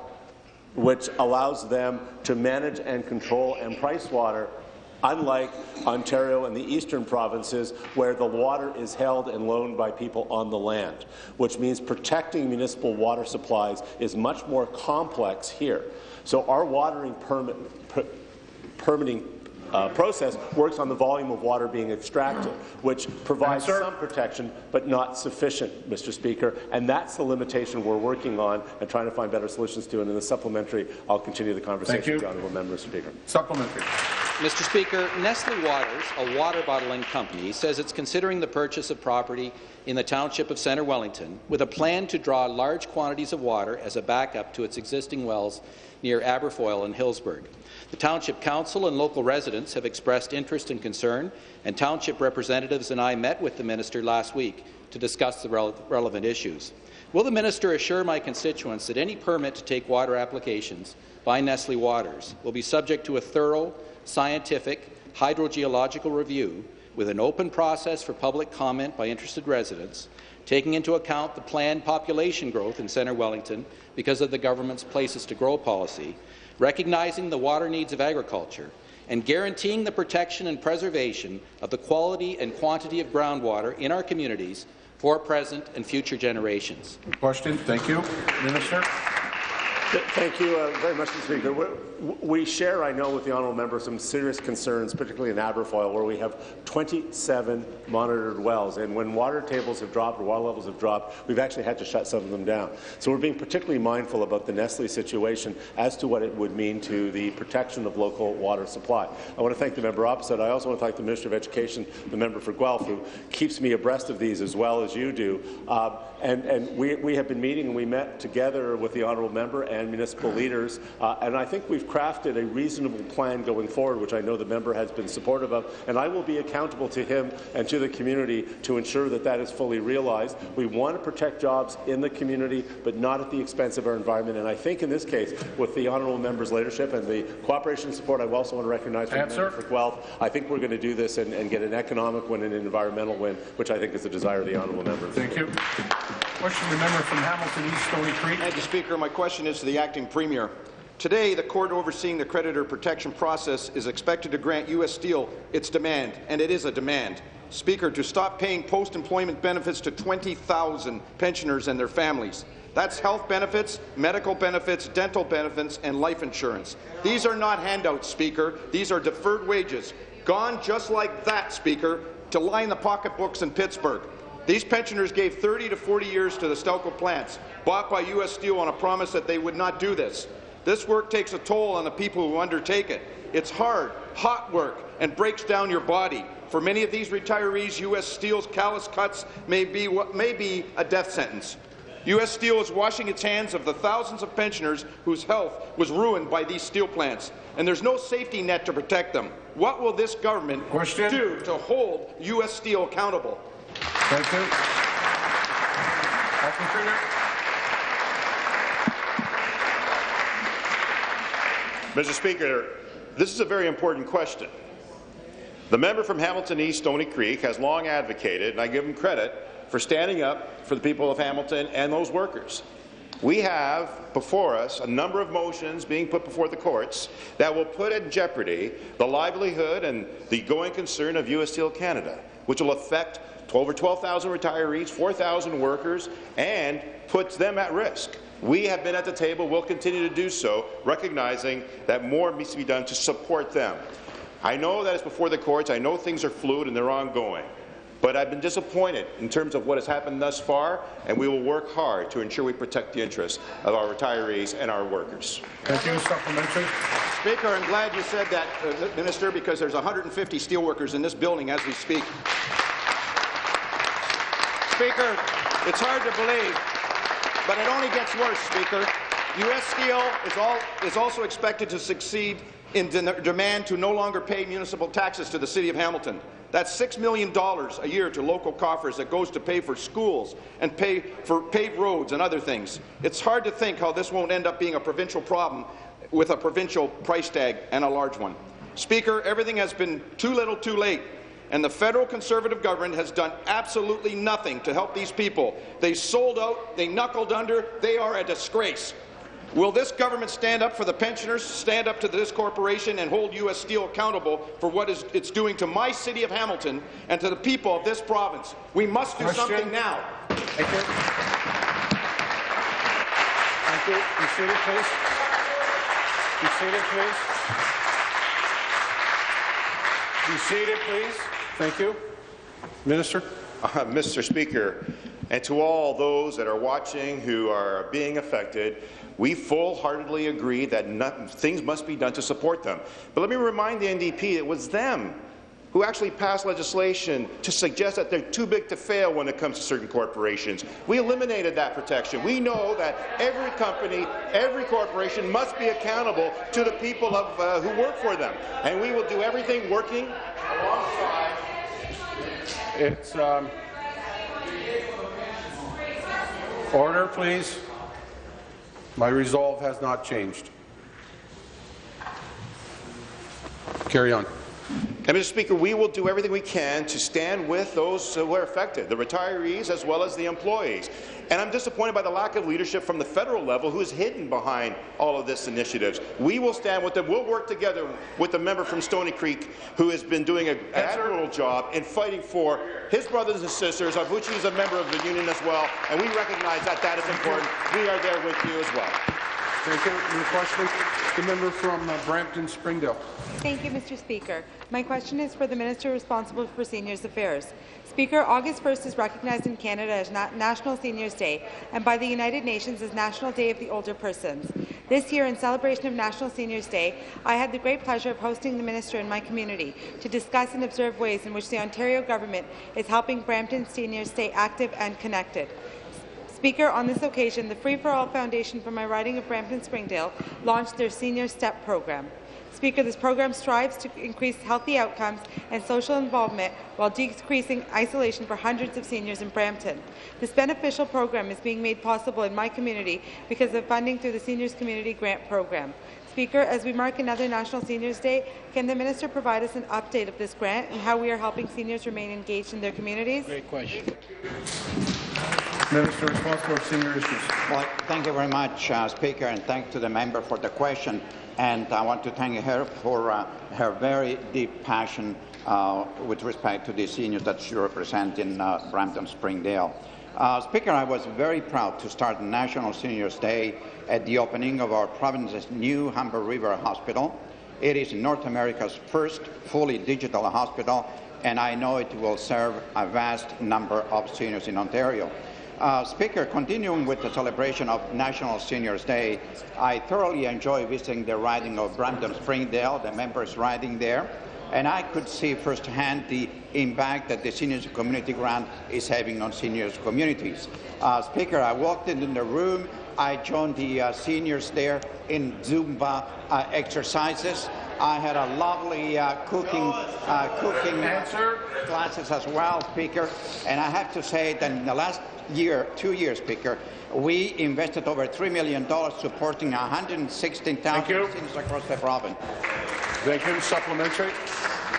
which allows them to manage and control and price water, unlike Ontario and the eastern provinces, where the water is held and loaned by people on the land, which means protecting municipal water supplies is much more complex here. So our watering permit, per, permitting Uh, process works on the volume of water being extracted, which provides Answer. some protection, but not sufficient, Mister Speaker, and that's the limitation we're working on and trying to find better solutions to. And in the supplementary, I'll continue the conversation with the honourable member, Mister Speaker. Supplementary. Mister Speaker, Nestle Waters, a water bottling company, says it's considering the purchase of property in the township of Centre Wellington with a plan to draw large quantities of water as a backup to its existing wells near Aberfoyle and Hillsburg. The Township Council and local residents have expressed interest and concern, and Township representatives and I met with the Minister last week to discuss the rele relevant issues. Will the Minister assure my constituents that any permit to take water applications by Nestle Waters will be subject to a thorough, scientific, hydrogeological review with an open process for public comment by interested residents, taking into account the planned population growth in Centre Wellington because of the government's Places to Grow policy, recognizing the water needs of agriculture, and guaranteeing the protection and preservation of the quality and quantity of groundwater in our communities for present and future generations. Question. Thank you. Minister. Thank you uh, very much, Mister Speaker. We, we share, I know, with the honourable member some serious concerns, particularly in Aberfoyle, where we have twenty-seven monitored wells, and when water tables have dropped or water levels have dropped, we've actually had to shut some of them down. So we're being particularly mindful about the Nestle situation as to what it would mean to the protection of local water supply. I want to thank the member opposite. I also want to thank the Minister of Education, the member for Guelph, who keeps me abreast of these as well as you do. Uh, and and we, we have been meeting, and we met together with the honourable member and and municipal leaders, uh, and I think we've crafted a reasonable plan going forward, which I know the member has been supportive of, and I will be accountable to him and to the community to ensure that that is fully realized. We want to protect jobs in the community, but not at the expense of our environment, and I think in this case, with the honourable member's leadership and the cooperation and support, I also want to recognize the member for Guelph. I think we're going to do this and, and get an economic win and an environmental win, which I think is the desire of the honourable member. Thank you. Question, the member from Hamilton East, Stony Creek. Thank you, Speaker. My question is to the Acting Premier. Today, the court overseeing the creditor protection process is expected to grant U S Steel its demand, and it is a demand, Speaker, to stop paying post-employment benefits to twenty thousand pensioners and their families. That's health benefits, medical benefits, dental benefits, and life insurance. These are not handouts, Speaker. These are deferred wages, gone just like that, Speaker, to line the pocketbooks in Pittsburgh. These pensioners gave thirty to forty years to the Stelco plants, bought by U S Steel on a promise that they would not do this. This work takes a toll on the people who undertake it. It's hard, hot work, and breaks down your body. For many of these retirees, U S Steel's callous cuts may be what may be a death sentence. U S Steel is washing its hands of the thousands of pensioners whose health was ruined by these steel plants, and there's no safety net to protect them. What will this government Question. do to hold U S Steel accountable? Thank you. Mister Speaker, this is a very important question. The member from Hamilton East, Stony Creek, has long advocated, and I give him credit, for standing up for the people of Hamilton and those workers. We have before us a number of motions being put before the courts that will put in jeopardy the livelihood and the going concern of U S Steel Canada, which will affect over twelve thousand retirees, four thousand workers, and puts them at risk. We have been at the table, will continue to do so, recognizing that more needs to be done to support them. I know that it's before the courts. I know things are fluid and they're ongoing. But I've been disappointed in terms of what has happened thus far, and we will work hard to ensure we protect the interests of our retirees and our workers. Thank you. Supplementary. Speaker, I'm glad you said that, uh, Minister, because there's one hundred fifty steelworkers in this building as we speak. Speaker, it's hard to believe, but it only gets worse, Speaker. U S Steel is, all, is also expected to succeed in de demand to no longer pay municipal taxes to the City of Hamilton. That's six million dollars a year to local coffers that goes to pay for schools and pay for paved roads and other things. It's hard to think how this won't end up being a provincial problem with a provincial price tag and a large one. Speaker, everything has been too little too late. And the federal Conservative government has done absolutely nothing to help these people. They sold out, they knuckled under, they are a disgrace. Will this government stand up for the pensioners, stand up to this corporation, and hold U S Steel accountable for what is, it's doing to my city of Hamilton and to the people of this province? We must do Question. something now. Thank you. Thank you. Be seated, please. Be seated, please. Be seated, please. Thank you. Minister. Uh, Mister Speaker, and to all those that are watching who are being affected, we full-heartedly agree that not, things must be done to support them. But let me remind the N D P it was them who actually passed legislation to suggest that they're too big to fail when it comes to certain corporations. We eliminated that protection. We know that every company, every corporation must be accountable to the people of, uh, who work for them, and we will do everything working alongside. It's um, order, please. My resolve has not changed. Carry on. And, Mister Speaker, we will do everything we can to stand with those who are affected, the retirees as well as the employees. And I'm disappointed by the lack of leadership from the federal level, who is hidden behind all of this initiatives. We will stand with them. We'll work together with the member from Stony Creek, who has been doing an admirable job in fighting for his brothers and sisters. Abuchi is a member of the union as well, and we recognize that that is important. We are there with you as well. Thank you. Your question, the member from uh, Brampton Springdale. Thank you, Mister Speaker. My question is for the Minister responsible for Seniors Affairs. Speaker, August first is recognized in Canada as Na National Seniors Day, and by the United Nations as National Day of the Older Persons. This year, in celebration of National Seniors Day, I had the great pleasure of hosting the Minister in my community to discuss and observe ways in which the Ontario government is helping Brampton seniors stay active and connected. Speaker, on this occasion, the Free for All Foundation for My Riding of Brampton Springdale launched their Senior Step program. Speaker, this program strives to increase healthy outcomes and social involvement while decreasing isolation for hundreds of seniors in Brampton. This beneficial program is being made possible in my community because of funding through the Seniors Community Grant Program. Speaker, as we mark another National Seniors Day, can the Minister provide us an update of this grant and how we are helping seniors remain engaged in their communities? Great question. Minister responsible for senior issues. Well, thank you very much, uh, Speaker, and thank to the member for the question. And I want to thank her for uh, her very deep passion uh, with respect to the seniors that she represents in uh, Brampton Springdale. Uh, Speaker, I was very proud to start National Seniors Day at the opening of our province's new Humber River Hospital. It is North America's first fully digital hospital, and I know it will serve a vast number of seniors in Ontario. Uh, Speaker, continuing with the celebration of National Seniors Day, I thoroughly enjoy visiting the riding of Brampton Springdale, the members riding there, and I could see firsthand the impact that the Seniors Community Grant is having on seniors' communities. Uh, Speaker, I walked into the room, I joined the uh, seniors there in Zumba uh, exercises. I had a lovely uh, cooking, uh, cooking classes as well, Speaker. And I have to say that in the last year, two years, Speaker, we invested over three million dollars supporting one hundred sixteen thousand seniors across the province. Thank you. Supplementary.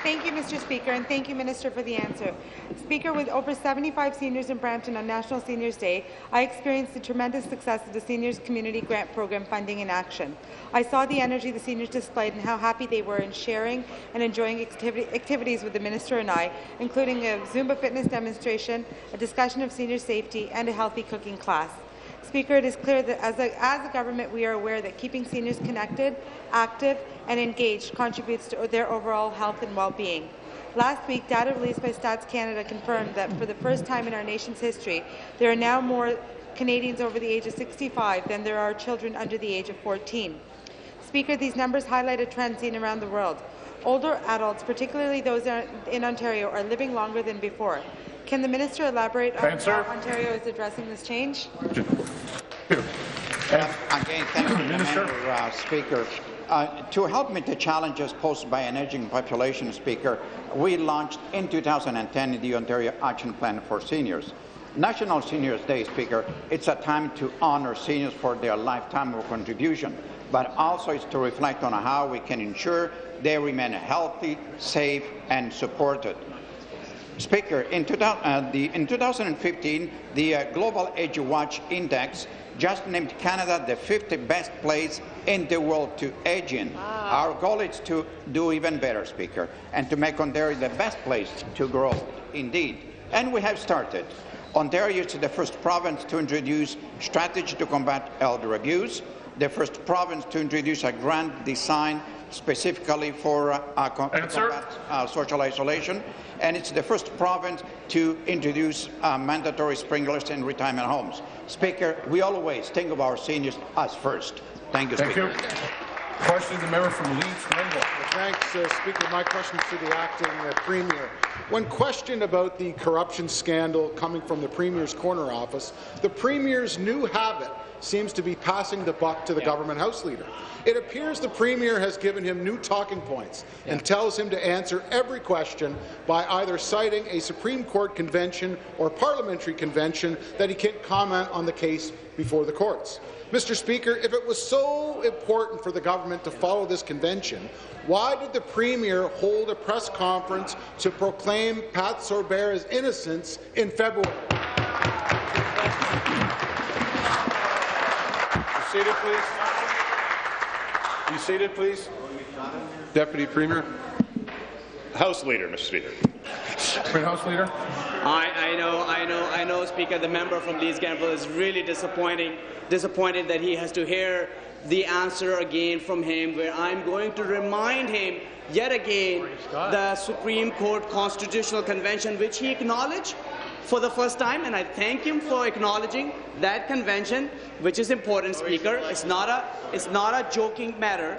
Thank you, Mister Speaker, and thank you, Minister, for the answer. Speaker, with over seventy-five seniors in Brampton on National Seniors Day, I experienced the tremendous success of the Seniors Community Grant Program funding in action. I saw the energy the seniors displayed and how happy they were in sharing and enjoying activity activities with the Minister and I, including a Zumba fitness demonstration, a discussion of senior safety, and a healthy cooking class. Speaker, it is clear that as a, as a government, we are aware that keeping seniors connected, active, and engaged contributes to their overall health and well-being. Last week, data released by Stats Canada confirmed that for the first time in our nation's history, there are now more Canadians over the age of sixty-five than there are children under the age of fourteen. Speaker, these numbers highlight a trend seen around the world. Older adults, particularly those in Ontario, are living longer than before. Can the Minister elaborate on how Ontario is addressing this change? Here. Here. Uh, again, thank you, Minister. Member, uh, Speaker. Uh, to help meet the challenges posed by an ageing population, Speaker, we launched in two thousand ten the Ontario Action Plan for Seniors. National Seniors Day, Speaker, it's a time to honour seniors for their lifetime of contribution, but also it's to reflect on how we can ensure they remain healthy, safe, and supported. Speaker, in, two, uh, the, in two thousand fifteen, the uh, Global Age Watch Index just named Canada the fiftieth best place in the world to age in. Wow. Our goal is to do even better, Speaker, and to make Ontario the best place to grow, indeed. And we have started. Ontario is the first province to introduce a strategy to combat elder abuse, the first province to introduce a grant design specifically for uh, uh, combat, uh, social isolation, and it's the first province to introduce uh, mandatory sprinklers in retirement homes. Speaker, we always think of our seniors as first. Thank you, Thank Speaker. You. Question to the member from Leeds-Grenville. Thanks, uh, Speaker. My question is to the acting uh, Premier. When questioned about the corruption scandal coming from the Premier's corner office, the Premier's new habit seems to be passing the buck to the yeah. government House Leader. It appears the Premier has given him new talking points yeah. and tells him to answer every question by either citing a Supreme Court convention or parliamentary convention that he can't comment on the case before the courts. Mister Speaker, if it was so important for the government to follow this convention, why did the Premier hold a press conference to proclaim Pat Sorbera's innocence in February? Be seated, please. Be seated, please. Deputy Premier. House Leader, Mister Speaker. House Leader. I, I know, I know, I know, Speaker. The member from Leeds-Grenville is really disappointing, disappointed that he has to hear the answer again from him, where I'm going to remind him yet again the Supreme Court Constitutional Convention, which he acknowledged for the first time, and I thank him for acknowledging that convention, which is important, Speaker. It's not a, it's not a joking matter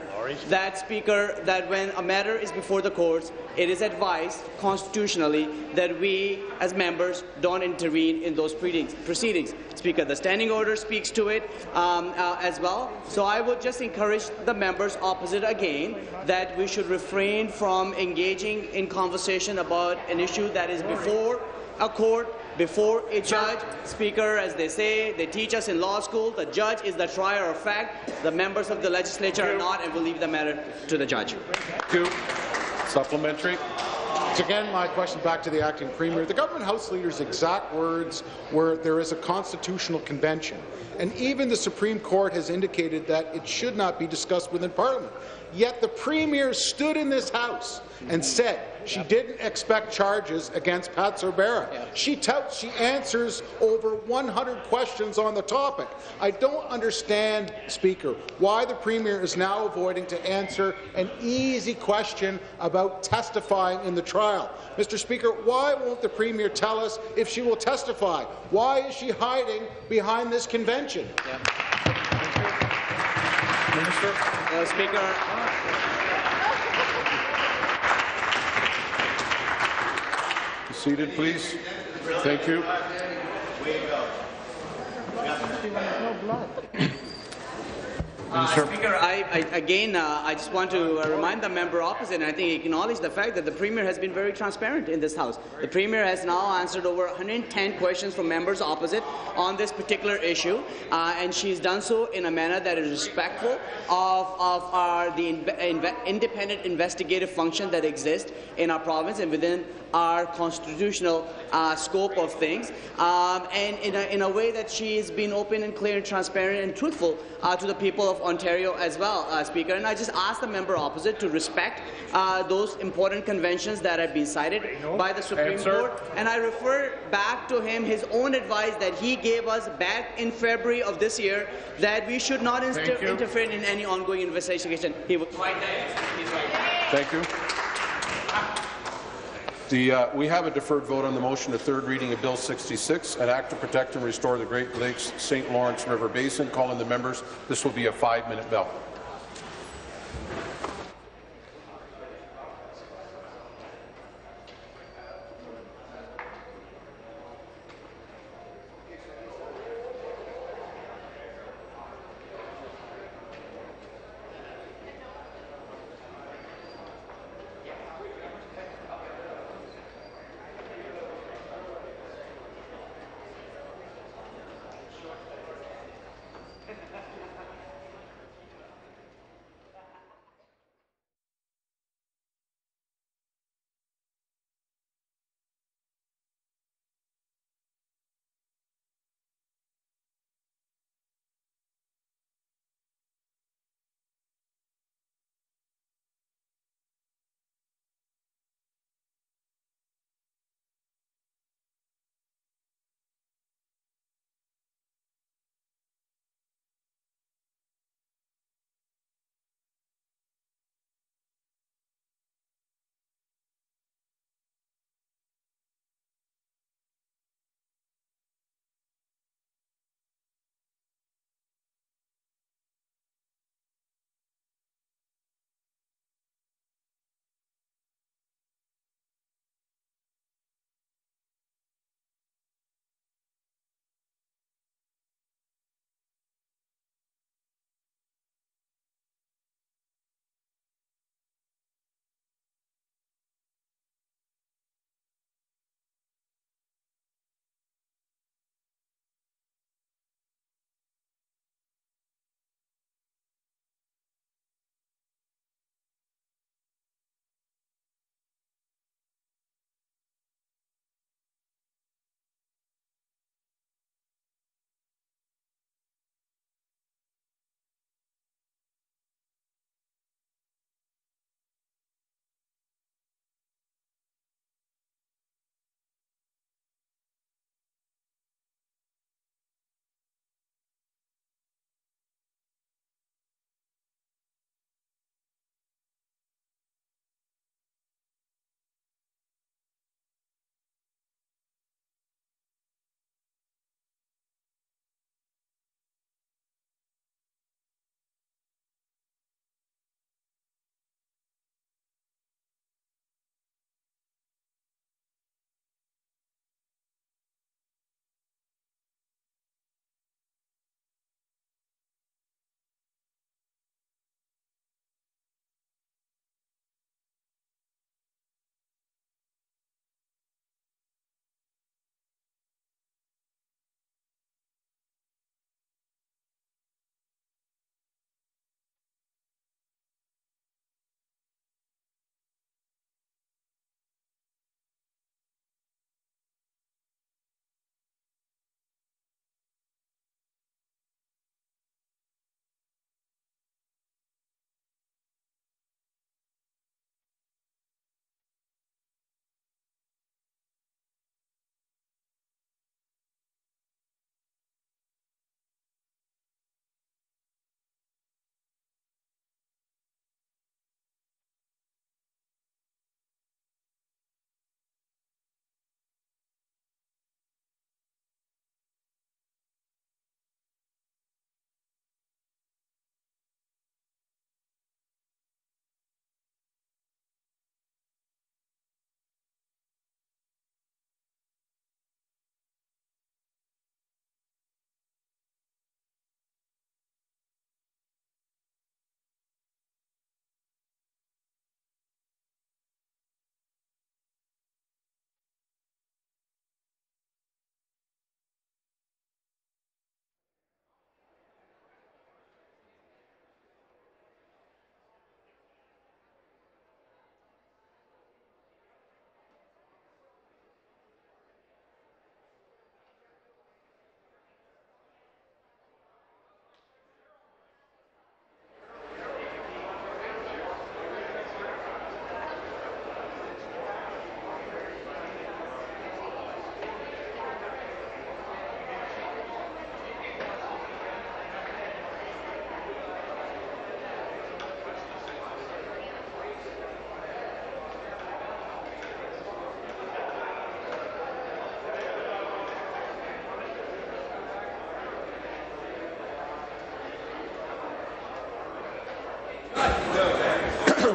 that, Speaker, that when a matter is before the courts, it is advised constitutionally that we, as members, don't intervene in those proceedings. Speaker, the standing order speaks to it um, uh, as well. So I would just encourage the members opposite again that we should refrain from engaging in conversation about an issue that is before a court, before a judge. Speaker, as they say, they teach us in law school, the judge is the trier of fact. The members of the legislature are not, and will leave the matter to the judge. Two. Supplementary. So again, my question back to the acting Premier. The government House Leader's exact words were, there is a constitutional convention, and even the Supreme Court has indicated that it should not be discussed within Parliament. Yet the Premier stood in this House and said she yep. didn't expect charges against Pat Sorbera. Yep. She touts she answers over one hundred questions on the topic. I don't understand, Speaker, why the Premier is now avoiding to answer an easy question about testifying in the trial. Mister Speaker, why won't the Premier tell us if she will testify? Why is she hiding behind this convention? Yep. Minister. Uh, Speaker. Seated, please. Thank you. Uh, Speaker, I, I, again, uh, I just want to uh, remind the member opposite, and I think acknowledge the fact that the Premier has been very transparent in this House. The Premier has now answered over one hundred ten questions from members opposite on this particular issue, uh, and she's done so in a manner that is respectful of, of our, the inve inve independent investigative function that exists in our province and within our constitutional uh, scope of things, um, and in a, in a way that she has been open and clear and transparent and truthful uh, to the people of Ontario as well, uh, Speaker. And I just ask the member opposite to respect uh, those important conventions that have been cited by the Supreme Answer. Court. And I refer back to him his own advice that he gave us back in February of this year that we should not interfere in any ongoing investigation. He would fight that. He's right there. Thank you. The, uh, we have a deferred vote on the motion to third reading of Bill sixty-six, an act to protect and restore the Great Lakes Saint Lawrence River Basin. Calling the members. This will be a five-minute bell.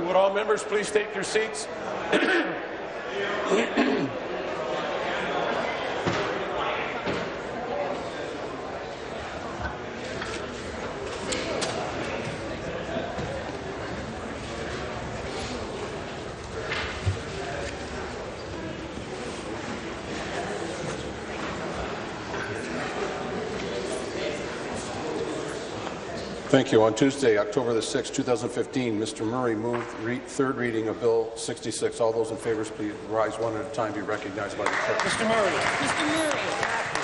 Would all members please take their seats? Thank you. On Tuesday, October the sixth, two thousand fifteen, Mister Murray moved re third reading of Bill sixty-six. All those in favour, please rise one at a time, be recognized by the clerk. Mister Murray. Mister Murray.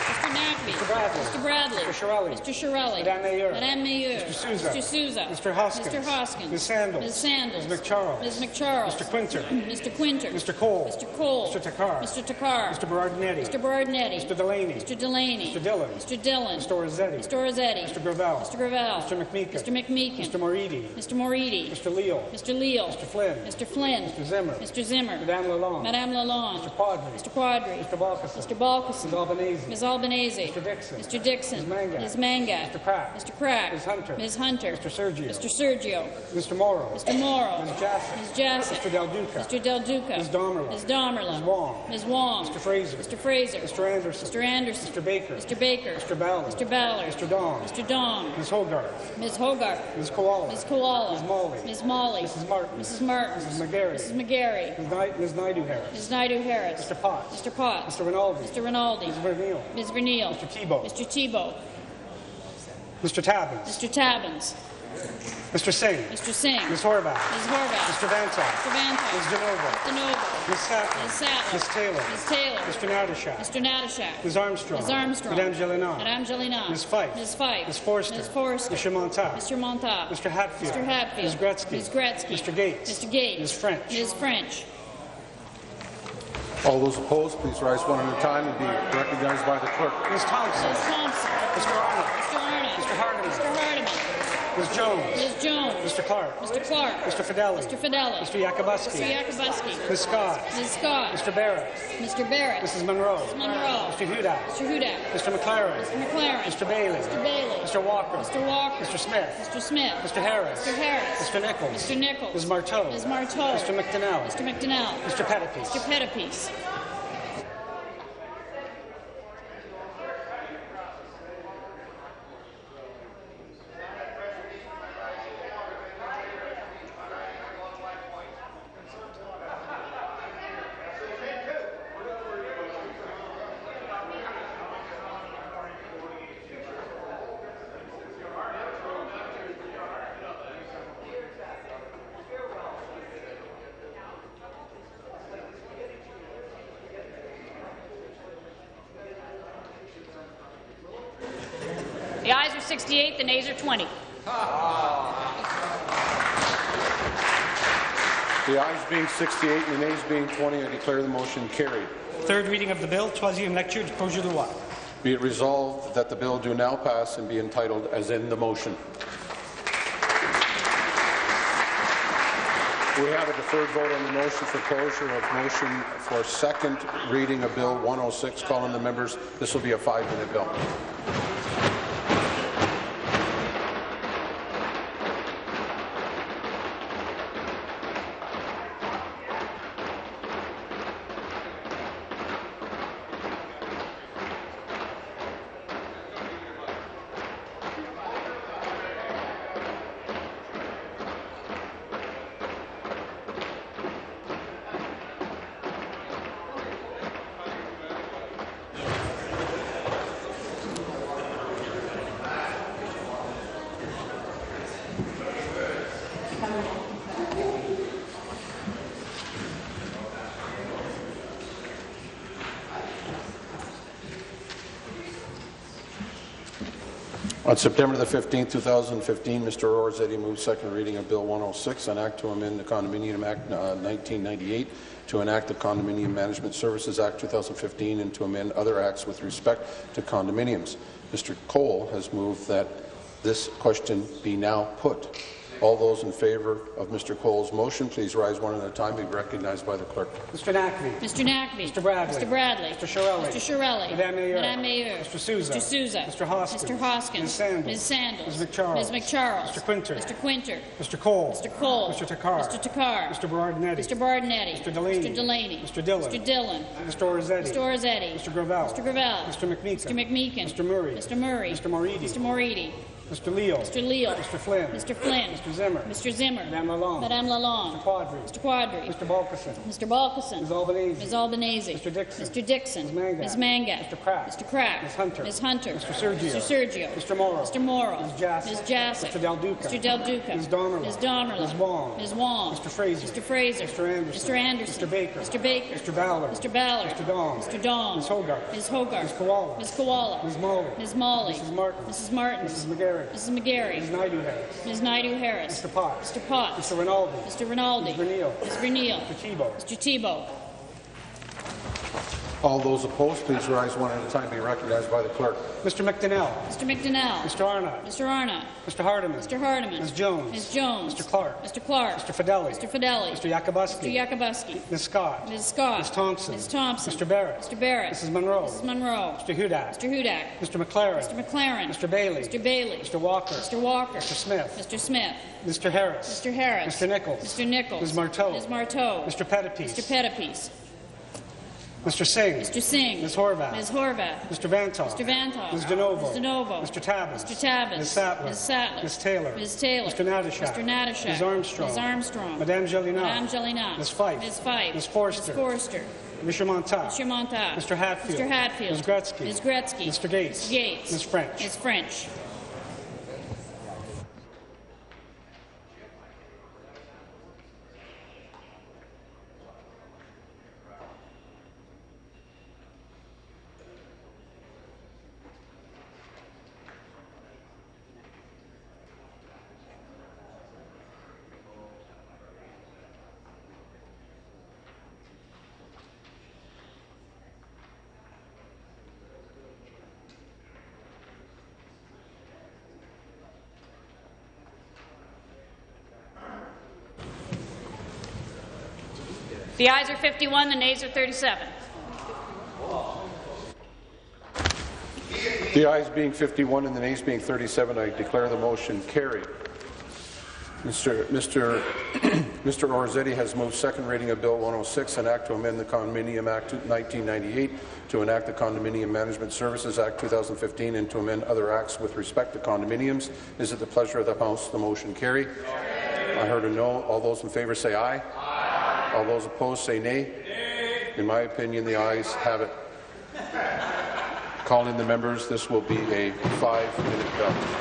Mister Nackby. Mister Bradley. Mister Bradley. Mister Shirelli. Mister Shirelli. Madame Mayor. Madame Mayor. Mister Souza. Mister Souza. Mister Hoskins. Mister Hoskins. Miz Sandals. Miz Sandals. Miz McCharles. Miz McCharles. Mister Quinter. Mister Quinter. Mister Cole. Mister Cole. Mister Takar. Mister Takar. Mister Berardinetti. Mister Berardinetti. Mister Delaney. Mister Delaney. Mister Dillon. Mister Dillon. Mister Rossetti. Mister Rossetti. Mister Gravel. Mister Gravel. Mister McMeekin. Mister McMeekin. Mister Moridi. Mister Moridi. Mister Leal. Mister Leal. Mister Flynn. Mister Flynn. Mister Zimmer. Mister Zimmer. Madame Lalonde. Madame Lalonde. Mister Quadri. Mister Quadri. Mister Balkison. Mister Balkison. Miz Albanese. Miz Albanese. Mister Dixon. Mister Dixon. Miz Mangat. Mister Pratt. Mister Pratt. Miz Hunter. Miz Hunter. Mister Sergio. Mister Sergio. Mister Morrow. Mister Morrow. Miz Jassy. Miz Jassy. Mister Del Duca. Mister Del Duca. Miz Domerlin. Miz Domerlin. Miz Wong. Miz Wong. Mister Fraser. Mister Fraser. Mister Anderson. Mister Anderson. Mister Baker. Mister Baker. Mister Ballard. Mister Ballard. Mister Dong. Mister Dong. Miz Hogarth. Miz Hogarth. Miz Koala. Miz Koala. Miz Molly. Miss Molly. Missus Martin. Missus Martin. Missus McGarry. Missus McGarry. Miz Naidu Harris. Miz Naidu Harris. Mister Potts. Mister Potts. Mister Rinaldi. Mister Rinaldi. Miz Verneal. Miz Verneal. Mister Tebow. Mister Tebow. Mister Tabbins. Mister Tabbins. Mister Singh. Mister Singh. Miz Horvath. Miz Horvath. Mister Vantoff. Mister Vantoff. Miz DeNovo. DeNovo. Miz Sattler. Miz Sattler. Miz Taylor. Miz Taylor. Mister Natashak. Mister Natashak. Miz Armstrong. Miz Armstrong. Madame Gélina. Madame Gélina. Miz Fife. Miz Fife. Miz Forster. Miz Forster. Mister Montat. Mister Montat. Mister Hatfield. Mister Hatfield. Miz Gretzky. Miz Gretzky. Mister Gates. Mister Gates. Miz French. Miz French. All those opposed, please rise one at a time and be recognized by the clerk. Miz Thompson. Miz Thompson. Mister Arnold. Mister Arnold. Mister Hardiman. Mister Hardiman. Miss Jones. Miss Jones. Mister Clark. Mister Clark. Mister Fideli. Mister Fideli. Mister Yakubuski. Mister Yakubuski. Miss Scott. Miss Scott. Mister Barrett. Mister Barrett. Missus Monroe. Missus Monroe. Mister Hudak. Mister Hudak. Mister McLaren. Mister McLaren. Mister Bailey. Mister Bailey. Mister Walker. Mister Walker. Mister Smith. Mister Smith. Mister Harris. Mister Harris. Mister Nichols. Mister Nichols. Miz Marteau. Miz Marteau. Mister McDonnell. Mister McDonnell. Mister Pettipies. Mister Pettipies. sixty-eight, the nays are twenty. The ayes being sixty-eight and the nays being twenty, I declare the motion carried. Third reading of the bill, troisième lecture du projet de loi. Be it resolved that the bill do now pass and be entitled as in the motion. We have a deferred vote on the motion for closure of motion for second reading of Bill one oh six. Calling the members, this will be a five-minute bill. On September the fifteenth, two thousand fifteen, Mister Rossetti moved second reading of Bill one oh six, an act to amend the Condominium Act uh, nineteen ninety-eight to enact the Condominium Management Services Act two thousand fifteen and to amend other acts with respect to condominiums. Mister Cole has moved that this question be now put. All those in favour of Mister Cole's motion, please rise one at a time and be recognized by the clerk. Mister Nackby. Mister Nackby. Mister Bradley. Mister Bradley. Mister Shirelli. Mister Shirelli. Madame Mayor. Madame Mayor. Mister Souza. Mister Souza. Mister Hoskins. Mister Hoskins. Miz Sandals. Miz Sandals. Miz McCharles. Miz McCharles. Mister Quinter. Mister Quinter. Mister Cole. Mister Cole. Mister Takar. Mister Takar. Mister Bardinetti. Mister Bardinetti. Mister Delaney. Mister Delaney. Mister Dillon. Mister Dillon. Mister Orzetti. Mister Orzetti. Mister Gravel. Mister Gravel. Mister McMeekin. Mister McMeekin. Mister Murray. Mister Murray. Mister Moridi. Mister Moridi. Mister Leal. Mister Leal. Mister Flynn. Mister Flynn. Mister Zimmer. Mister Zimmer. Madame Lalonde. Madame Lalonde. Mister Quadri. Mister Quadri. Mister Balkison. Mister Balkison. Miz Albanese. Miz Albanese. Mister Dixon. Mister Dixon. Miz Manga. Miz Manga. Mister Crack. Mister Crack. Miz Hunter. Miz Hunter. Mister Sergio. Mister Sergio. Mister Morrow. Mister Morrow. Miz Jassy. Miz Jassy. Mister Del Duca. Mister Del Duca. Miz Domerlin. Miz Domerlin. Miz Wong. Miz Wong. Mister Fraser. Mister Fraser. Mister Anderson. Mister Anderson. Mister Baker. Mister Baker. Mister Ballard. Mister Ballard. Mister Dong. Mister Dong. Miz Hogarth. Miz Hogarth. Miz Koala. Miz Koala. Miz Molly. Miz Molly. Missus Martin. Missus Martin. Missus McGarry. Missus McGarry. Miz Naidu Harris. Miz Naidu Harris. Mister Potts. Mister Potts. Mister Rinaldi. Mister Rinaldi. Miz Verneal. Miz Verneal. Mister Tebow. Mister Tebow. All those opposed, please rise one at a time and be recognized by the clerk. Mister McDonnell. Mister McDonnell. Mister Arnott. Mister Arnott. Mister Hardiman. Mister Hardiman. Miz Jones. Miz Jones. Mister Clark. Mister Clark. Mister Fedeli. Mister Fedeli. Mister Yakubuski. Mister Yakubuski. Miz Scott. Miz Scott. Miz Thompson. Miz Thompson. Mister Barrett. Mister Barrett. Missus Monroe. Missus Monroe. Mister Hudak. Mister Hudak. Mister McLaren. Mister McLaren. Mister Bailey. Mister Bailey. Mister Walker. Mister Walker. Mister Smith. Mister Smith. Mister Harris. Mister Harris. Mister Nichols. Mister Nichols. Miz Marteau. Miz Marteau. Mister Pettipies. Mister Pettipies. Mister Singh. Mister Singh. Miz Horvath. Miz Horvath. Mister Vantoff. Mister Vantoff. Miz DeNovo. Miz DeNovo. Mister Tabbins. Mister Tabbins. Miz Sattler. Miz Sattler. Miz Taylor. Miz Taylor. Mister Natashak. Mister Natashak. Miz Armstrong. Miz Armstrong. Madame Gelina. Madame Gelina. Miz Fife. Miz Fife. Miz Forster. Miz Forster. Mister Montat. Mister Montat. Mister Hatfield. Mister Hatfield. Miz Gretzky. Miz Gretzky. Mister Gates. Miz Gates. Miz French. Miz French. The ayes are fifty-one, the nays are thirty-seven. The ayes being fifty-one and the nays being thirty-seven, I declare the motion carried. Mister Mister <coughs> Mister Orzetti has moved second reading of Bill one oh six, an act to amend the Condominium Act nineteen ninety-eight, to enact the Condominium Management Services Act two thousand fifteen, and to amend other acts with respect to condominiums. Is it the pleasure of the House? The motion carried. I heard a no. All those in favour say aye. All those opposed say nay. nay. In my opinion, the ayes have it. Calling the members, this will be a five-minute bell.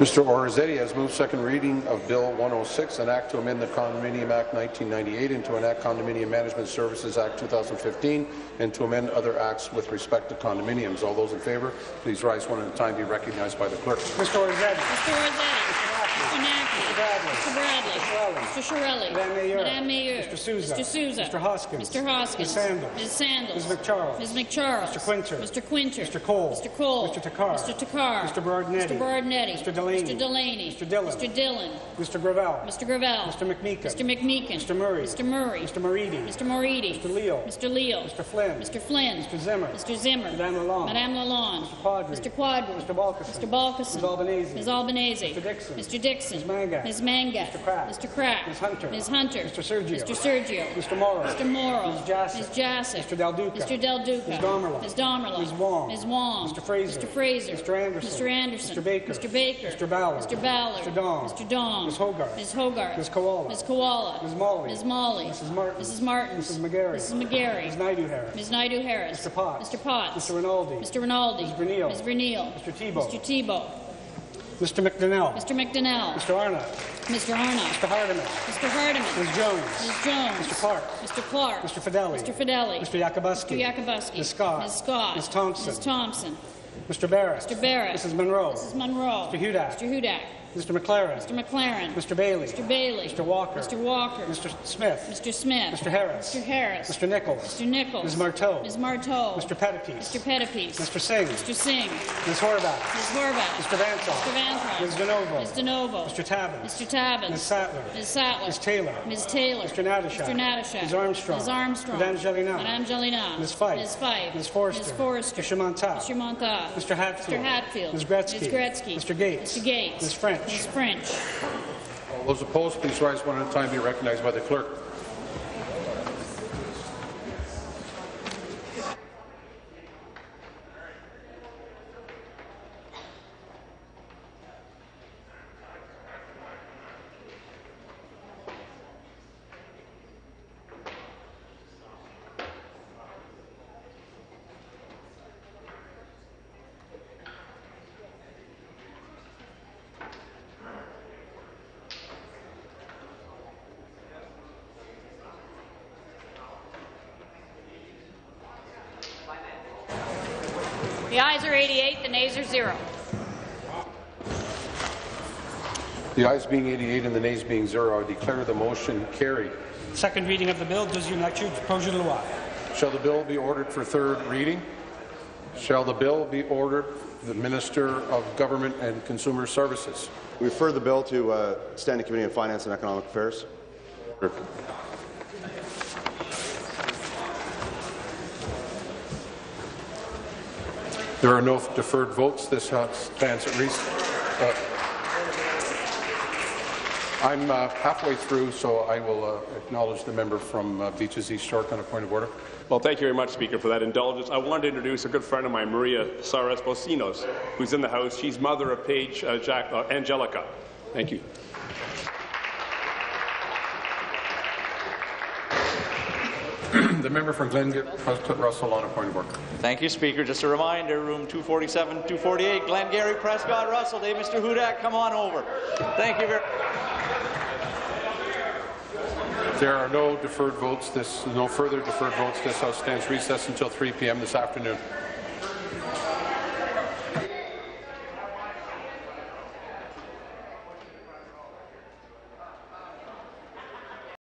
Mister Orzetti has moved second reading of Bill one oh six, an act to amend the Condominium Act nineteen ninety-eight, and to enact Condominium Management Services Act two thousand fifteen, and to amend other acts with respect to condominiums. All those in favour, please rise one at a time and be recognized by the clerk. Mister Orzetti. Mister Orzetti. Mister Nackby. Mister Bradley. Mister Bradley. Mister Shirelli. Madame Mayor. Madame Mayor. Mister Souza. Mister Souza. Mister Hoskins. Mister Hoskins. Miz Sandals. Miz Sandals. Miz McCharles. Miz McCharles. Mister Quinter. Mister Quinter. Mister Cole. Mister Cole. Mister Takar. Mister Takar. Mister Bardinetti. Mister Bardinetti. Mister Delaney. Mister Delaney. Mister Dillon. Mister Dillon. Mister Gravel. Mister Gravel. Mister McMeekin. Mister McMeekin. Mister Murray. Mister Murray. Mister Moridi. Mister Moridi. Mister Leal. Mister Leal. Mister Flynn. Mister Flynn. Mister Zimmer. Mister Zimmer. Madame Lalonde. Madame Lalonde. Mister Quadri. Mister Quadri. Mister Balkison. Mister Balkison. Miz Albanese. Miss Albanese. Mister Dixon. Mister Dixon. Miz Manga. Miz Manga. Mister Crack. Mister Mister Kraft, Miz Hunter, Miz Hunter, Mister Sergio, Mister Sergio, Mister Morrow, Mister Morrow, Miz Jassy, Mister Del Duca, Mister Del Duca, Miz Domerlo, Miz Domerlo, Miz Wong, Miz Wong, Mister Fraser, Mister Fraser, Mister Anderson, Mister Anderson, Mister Baker, Mister Baker, Mister Ballard, Mister Ballard, Mister Dong, Mister Dong, Miz Hogarth, Miz Hogarth, Miz Koala, Miz Koala, Miz Molly, Miss Molly, Missus Martin, Missus Martin, Missus McGarry, Missus McGarry, Miz Naidu Harris, Miz Naidu Harris, Mister Potts, Mister Potts, Mister Rinaldi, Mister Rinaldi, Miz Verneal, Miz Verneal, Mister Tebow, Mister Tebow, Mister McDonnell, Mister McDonnell, Mister Arnott, Mister Arnott, Mister Hardiman, Mister Hardiman, Miz Jones, Miz Jones, Mister Clark, Mister Clark, Mister Fidelli, Mister Fidelli, Mister Yakubuski, Mister Yakubuski, Miz Scott, Miz Scott, Miz Thompson, Miz Thompson, Mister Barrett, Mister Barrett, Missus Monroe, Missus Monroe, Mister Hudak, Mister Hudak, Mister McLaren, Mister McLaren, Mister Bailey, Mister Bailey, Mister Walker, Mister Walker, Mister Smith, Mister Smith, Mister Harris, Mister Harris, Mister Nichols, Mister Nichols, Miz Marteau, Miz Marteau, Mister Pettipies, Mister Pettipies, Mister Singh, Mister Singh, Miz Horvath, Miz Horvath, Mister Vansoff, Mister Vansoff, Miz DeNovo, Miz DeNovo, Mister Tabin, Mister Tabin, Miz Sattler, Miz Sattler, Miz Taylor, Miz Taylor, Mister Natashak, Mister Natashak, Miz Armstrong, Miz Armstrong, Madame Gelina, Madame Gelina, Miz Fife, Miz Fife, Miz Forrester, Miz Forrester, Mister Montat, Mister Montat, Mister Hatfield, Mister Hatfield, Miz Gretzky, Miz Gretzky, Mister Gates, Mister Gates, Miz French. Miz French. All those opposed, please rise one at a time. Be recognized by the clerk. The ayes are eighty-eight, the nays are zero. The ayes being eighty-eight and the nays being zero, I declare the motion carried. Second reading of the bill, deuxième lecture, projet de loi. Shall the bill be ordered for third reading? Shall the bill be ordered for the Minister of Government and Consumer Services? We refer the bill to uh, Standing Committee on Finance and Economic Affairs. Perfect. There are no deferred votes. This uh, stands at least. Uh, I'm uh, halfway through, so I will uh, acknowledge the member from uh, Beaches East York on a point of order. Well, thank you very much, Speaker, for that indulgence. I wanted to introduce a good friend of mine, Maria Saras-Bosinos, who's in the House. She's mother of Paige uh, Jack, uh, Angelica. Thank you. The member from Glengarry-Prescott-Russell on a point of order. Thank you, Speaker. Just a reminder, room two forty-seven, two forty-eight, Glengarry-Prescott-Russell. Hey, Mister Hudak, come on over. Thank you very much. There are no deferred votes. This, no further deferred votes. This House stands recessed until three p m this afternoon.